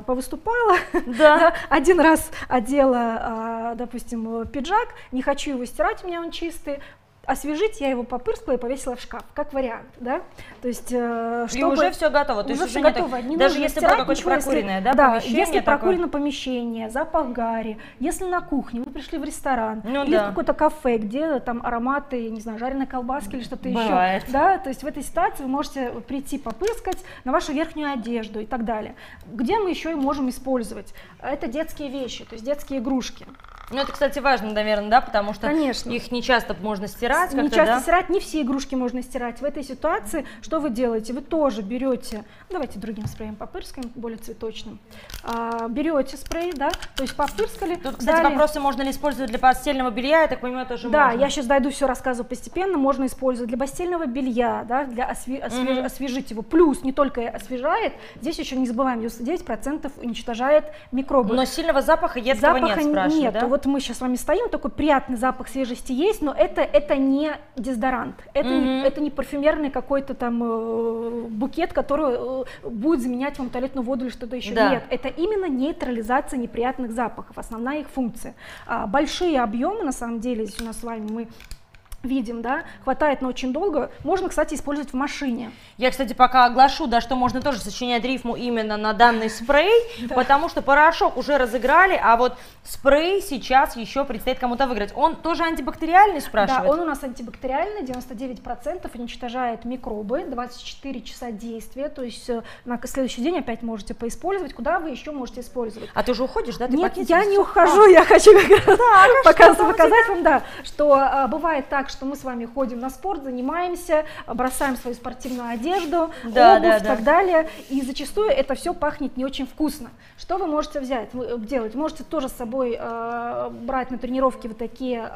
повыступала, да. Один раз одела, допустим, пиджак, не хочу его стирать, у меня он чистый. Освежить я его попырскала и повесила в шкаф, как вариант, да, то есть, чтобы... И уже все готово, то есть уже готово. Не даже если какое-то прокуренное, да, да, помещение если такое... прокурено помещение, запах гари, если на кухне, вы пришли в ресторан, ну, или да, в какое-то кафе, где там ароматы, не знаю, жареной колбаски или что-то еще, да, то есть в этой ситуации вы можете прийти попырскать на вашу верхнюю одежду и так далее. Где мы еще и можем использовать? Это детские вещи, то есть детские игрушки. Ну, это, кстати, важно, наверное, да, потому что конечно, их не часто можно стирать. Не часто, да? Стирать, не все игрушки можно стирать. В этой ситуации что вы делаете? Вы тоже берете, давайте другим спреем попырскаем, более цветочным. Берете спрей, да, то есть попырскали. Тут, кстати, далее... вопросы, можно ли использовать для постельного белья, я так понимаю, тоже да, можно. Да, я сейчас дойду, все рассказываю постепенно, можно использовать для постельного белья, да, для освежить его. Плюс не только освежает, здесь еще не забываем, 99% уничтожает микробы. Но сильного запаха едкого нет, спрашиваю, нет, да? Вот мы сейчас с вами стоим, такой приятный запах свежести есть, но это не дезодорант, это не парфюмерный какой-то там букет, который будет заменять вам туалетную воду или что-то еще, да. Нет, это именно нейтрализация неприятных запахов, основная их функция. Большие объемы, на самом деле, здесь у нас с вами мы видим, да, хватает, но очень долго. Можно, кстати, использовать в машине. Я, кстати, пока оглашу, да, что можно тоже сочинять рифму именно на данный спрей, потому что порошок уже разыграли, а вот спрей сейчас еще предстоит кому-то выиграть. Он тоже антибактериальный, спрашивает? Да, он у нас антибактериальный, 99% уничтожает микробы, 24 часа действия, то есть на следующий день опять можете поиспользовать, куда вы еще можете использовать. А ты уже уходишь, да? Ты нет, я не ухожу, я хочу показать вам, да, что бывает так, что мы с вами ходим на спорт, занимаемся, бросаем свою спортивную одежду, да, обувь, да, и так далее. И зачастую это все пахнет не очень вкусно. Что вы можете взять, делать? Можете тоже с собой брать на тренировки вот такие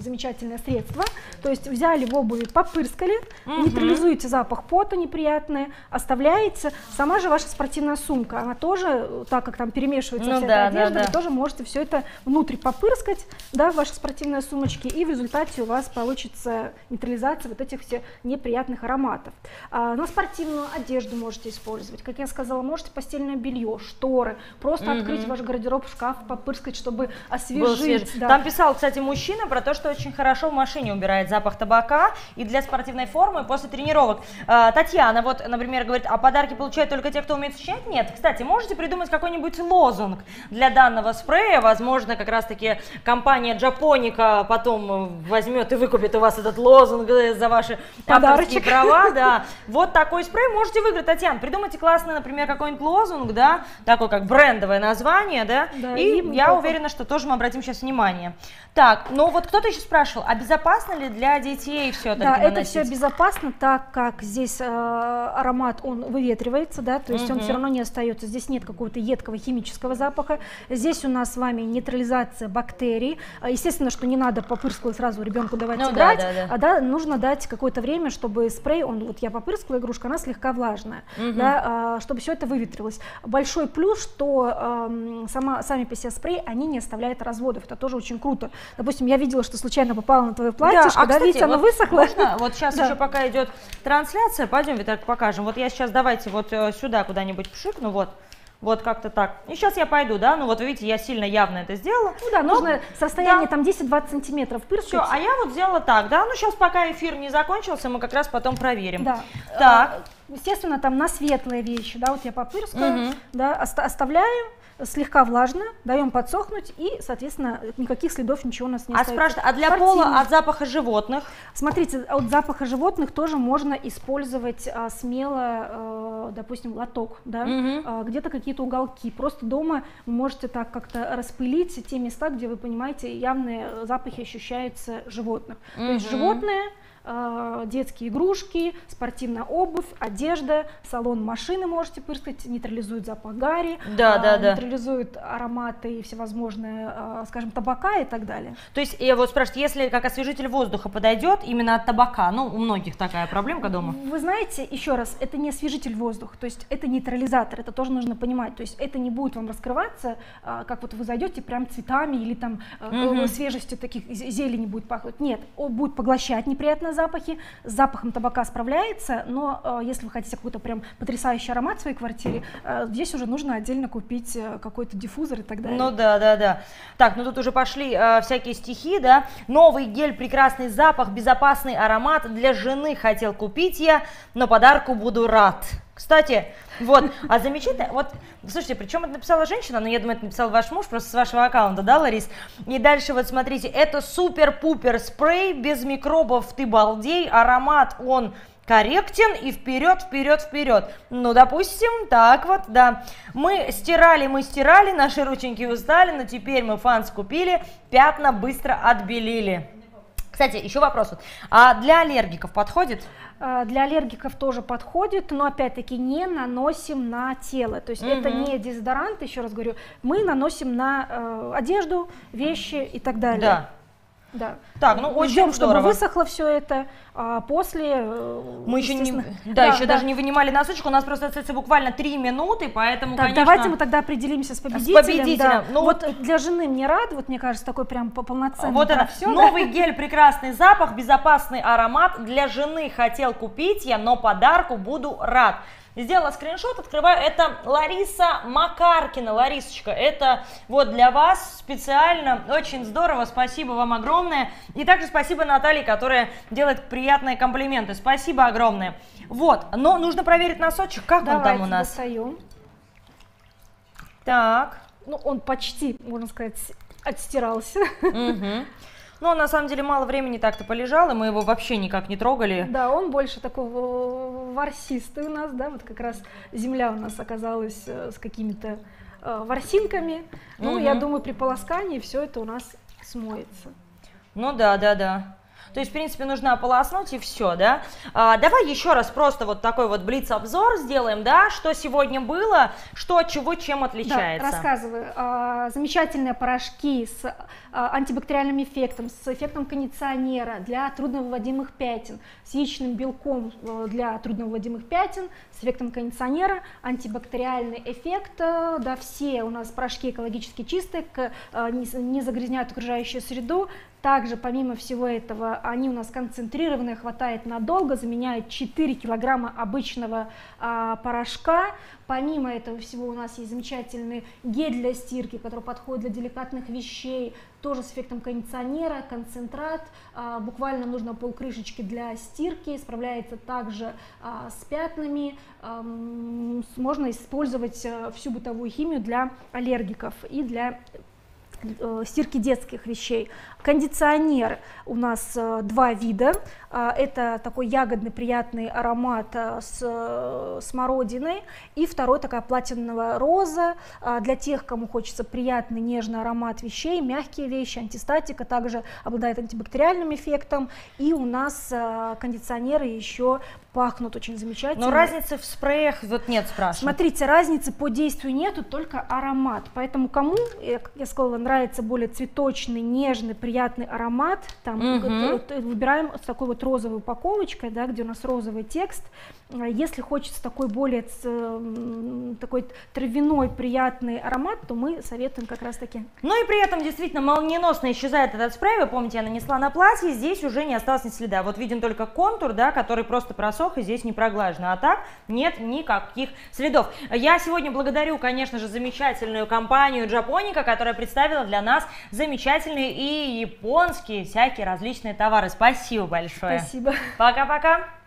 замечательные средства. То есть взяли в обуви, попырскали, нейтрализуете запах пота неприятный, оставляете. Сама же ваша спортивная сумка, она тоже, так как там перемешивается, ну, вся эта одежда, вы тоже можете все это внутрь попырскать, да, в вашей спортивной сумочке, и в результате у вас получится нейтрализация вот этих всех неприятных ароматов. На спортивную одежду можете использовать, как я сказала, можете постельное белье, шторы, просто открыть ваш гардероб, шкаф, попырскать, чтобы освежить. Да. Там писал, кстати, мужчина про то, что очень хорошо в машине убирает запах табака и для спортивной формы после тренировок. Татьяна, вот, например, говорит, а подарки получают только те, кто умеет сочинять? Нет, кстати, можете придумать какой-нибудь лозунг для данного спрея, возможно, как раз-таки компания Japonica потом возьмет и выкупит у вас этот лозунг за ваши авторские права, да. Вот такой спрей можете выиграть, Татьяна. Придумайте классный, например, какой-нибудь лозунг, да, такой как брендовое название, да, и я уверена, что тоже мы обратим сейчас внимание. Так, ну вот кто-то еще спрашивал, а безопасно ли для детей все-таки наносить? Да, это все безопасно, так как здесь аромат, он выветривается, да, то есть он все равно не остается, здесь нет какого-то едкого химического запаха, здесь у нас с вами нейтрализация бактерий, естественно, что не надо попырскую сразу ребенку давать играть, нужно дать какое-то время, чтобы спрей, он, вот я попырскала, игрушка, она слегка влажная, да, чтобы все это выветрилось. Большой плюс, что сами по себе спреи, они не оставляют разводов, это тоже очень круто. Допустим, я видела, что случайно попала на твое платье, да, кстати, видите, оно вот высохло. Можно? Вот сейчас еще пока идет трансляция, пойдем, Виталик, покажем. Вот я сейчас, давайте вот сюда куда-нибудь пшикну, вот. Вот как-то так. И сейчас я пойду, да, ну вот видите, я сильно явно это сделала. Ну да, нужно состояние там 10-20 сантиметров пырскать. Все, а я вот сделала так, да, ну сейчас пока эфир не закончился, мы как раз потом проверим. Да. Так. Естественно, там на светлые вещи, да, вот я попырскаю, да, оставляю. Слегка влажно, даем подсохнуть, и, соответственно, никаких следов, ничего у нас не остается. Спрашивают, а для пола от запаха животных? Смотрите, от запаха животных тоже можно использовать смело, допустим, лоток, да, где-то какие-то уголки. Просто дома можете так как-то распылить те места, где вы понимаете, явные запахи ощущаются животных. То есть животные, детские игрушки, спортивная обувь, одежда, салон машины можете пырскать, нейтрализует запах гари, нейтрализует ароматы и всевозможные, скажем, табака и так далее. То есть, я вот спрашиваю, если как освежитель воздуха подойдет именно от табака, ну, у многих такая проблемка дома. Вы знаете, еще раз, это не освежитель воздуха, то есть это нейтрализатор, это тоже нужно понимать, то есть это не будет вам раскрываться, как вот вы зайдете прям цветами или там свежестью таких зелени будет пахнуть, нет, он будет поглощать неприятно запахи, с запахом табака справляется, но если вы хотите какой-то прям потрясающий аромат в своей квартире, здесь уже нужно отдельно купить какой-то диффузор и так далее. Ну да. Так, ну тут уже пошли всякие стихи, да. Новый гель, прекрасный запах, безопасный аромат для жены хотел купить я, но подарку буду рад. Кстати, вот, а замечательно, вот, слушайте, причем это написала женщина, но я думаю, это написал ваш муж, просто с вашего аккаунта, да, Ларис? И дальше вот смотрите, это супер-пупер спрей, без микробов, ты балдей, аромат он корректен и вперед. Ну, допустим, так вот, да. Мы стирали, наши рученьки устали, но теперь мы Фанс купили, пятна быстро отбелили. Кстати, еще вопрос, а для аллергиков подходит? Для аллергиков тоже подходит, но опять-таки не наносим на тело, то есть это не дезодорант, еще раз говорю, мы наносим на одежду, вещи и так далее. Да. Так, ну очень ждем, чтобы высохло все это, а после... Мы еще не, даже не вынимали носочек, у нас просто остается буквально 3 минуты, поэтому, так, конечно... Давайте мы тогда определимся с победителем. Да. Ну, вот для жены мне рад, вот мне кажется, такой прям полноценный. Вот это, все, новый гель, прекрасный запах, безопасный аромат, для жены хотел купить я, но подарку буду рад. Сделала скриншот, открываю, это Лариса Макаркина. Ларисочка, это вот для вас специально, очень здорово, спасибо вам огромное. И также спасибо Наталье, которая делает приятные комплименты, спасибо огромное. Вот, но нужно проверить носочек, как давайте он там у нас. Достаем. Так. Ну, он почти, можно сказать, отстирался. Угу. Но он, на самом деле, мало времени так-то полежал, и мы его вообще никак не трогали. Да, он больше такой ворсистый у нас, да, вот как раз земля у нас оказалась с какими-то ворсинками. Ну, я думаю, при полоскании все это у нас смоется. Ну да, да, да. То есть, в принципе, нужно ополоснуть и все, да? Давай еще раз просто вот такой вот блиц-обзор сделаем, да? Что сегодня было, что от чего, чем отличается. Да, рассказываю. Замечательные порошки с антибактериальным эффектом, с эффектом кондиционера для трудновыводимых пятен, с яичным белком для трудновыводимых пятен, с эффектом кондиционера, антибактериальный эффект. Да, все у нас порошки экологически чистые, не загрязняют окружающую среду. Также, помимо всего этого, они у нас концентрированные, хватает надолго, заменяют 4 килограмма обычного порошка. Помимо этого всего у нас есть замечательный гель для стирки, который подходит для деликатных вещей, тоже с эффектом кондиционера, концентрат, буквально нужно полкрышечки для стирки, справляется также с пятнами, можно использовать всю бытовую химию для аллергиков и для стирки детских вещей. Кондиционер у нас два вида. Это такой ягодный приятный аромат с смородиной. И второй такая платиновая роза. Для тех, кому хочется приятный нежный аромат вещей, мягкие вещи, антистатика, также обладает антибактериальным эффектом. И у нас кондиционеры еще пахнут очень замечательно. Но разницы в спреях вот нет, спрашивают. Смотрите, разницы по действию нету, только аромат. Поэтому кому, я сказала, нравится более цветочный, нежный, приятный аромат, там выбираем с такой вот розовой упаковочкой, да, где у нас розовый текст. Если хочется такой более такой травяной, приятный аромат, то мы советуем как раз таки. Ну и при этом действительно молниеносно исчезает этот спрей. Вы помните, я нанесла на платье, здесь уже не осталось ни следа. Вот виден только контур, да, который просто просох и здесь не проглажено. А так нет никаких следов. Я сегодня благодарю, конечно же, замечательную компанию Japonica, которая представила для нас замечательные и японские всякие различные товары. Спасибо большое. Спасибо. Пока-пока.